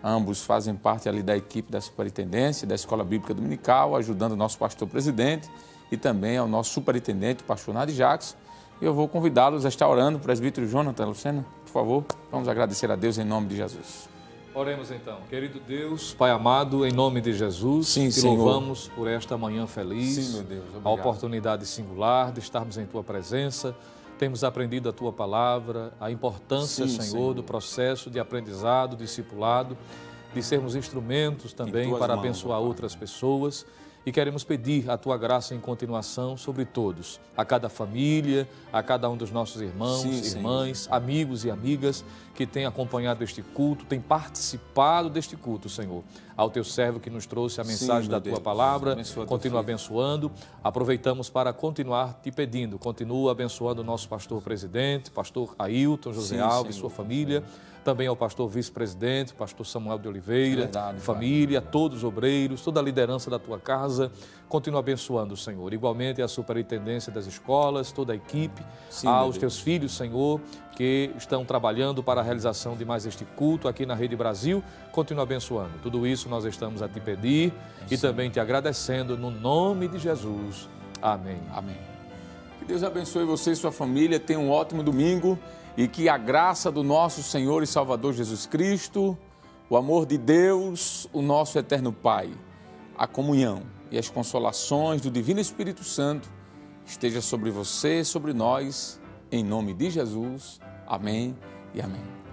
Ambos fazem parte ali da equipe da superintendência, da Escola Bíblica Dominical, ajudando o nosso pastor presidente e também ao nosso superintendente, o pastor Nadi Jackson. Eu vou convidá-los a estar orando, presbítero Jonathan Lucena, por favor, vamos agradecer a Deus em nome de Jesus. Oremos então. Querido Deus, Pai amado, em nome de Jesus, sim, te louvamos por esta manhã feliz, sim, meu Deus, a oportunidade singular de estarmos em Tua presença. Temos aprendido a Tua palavra, a importância, sim, Senhor, do processo de aprendizado, discipulado, de sermos instrumentos também para abençoar outras pessoas. E queremos pedir a Tua graça em continuação sobre todos, a cada família, a cada um dos nossos irmãos, sim, irmãs, Senhor, amigos e amigas que têm acompanhado este culto, têm participado deste culto, Senhor. Ao Teu servo que nos trouxe a mensagem, sim, da Tua palavra, continua abençoando. Aproveitamos para continuar te pedindo, continua abençoando o nosso pastor presidente, pastor Ailton José Alves, Senhor, sua família. Também ao pastor vice-presidente, pastor Samuel de Oliveira, verdade, família, verdade, todos os obreiros, toda a liderança da Tua casa, continua abençoando, Senhor. Igualmente a superintendência das escolas, toda a equipe, sim, aos Teus filhos, Senhor, que estão trabalhando para a realização de mais este culto aqui na Rede Brasil, continua abençoando. Tudo isso nós estamos a Te pedir, sim, e também Te agradecendo no nome de Jesus. Amém. Amém. Que Deus abençoe você e sua família, tenha um ótimo domingo. E que a graça do nosso Senhor e Salvador Jesus Cristo, o amor de Deus, o nosso eterno Pai, a comunhão e as consolações do Divino Espírito Santo esteja sobre você, sobre nós, em nome de Jesus. Amém e amém.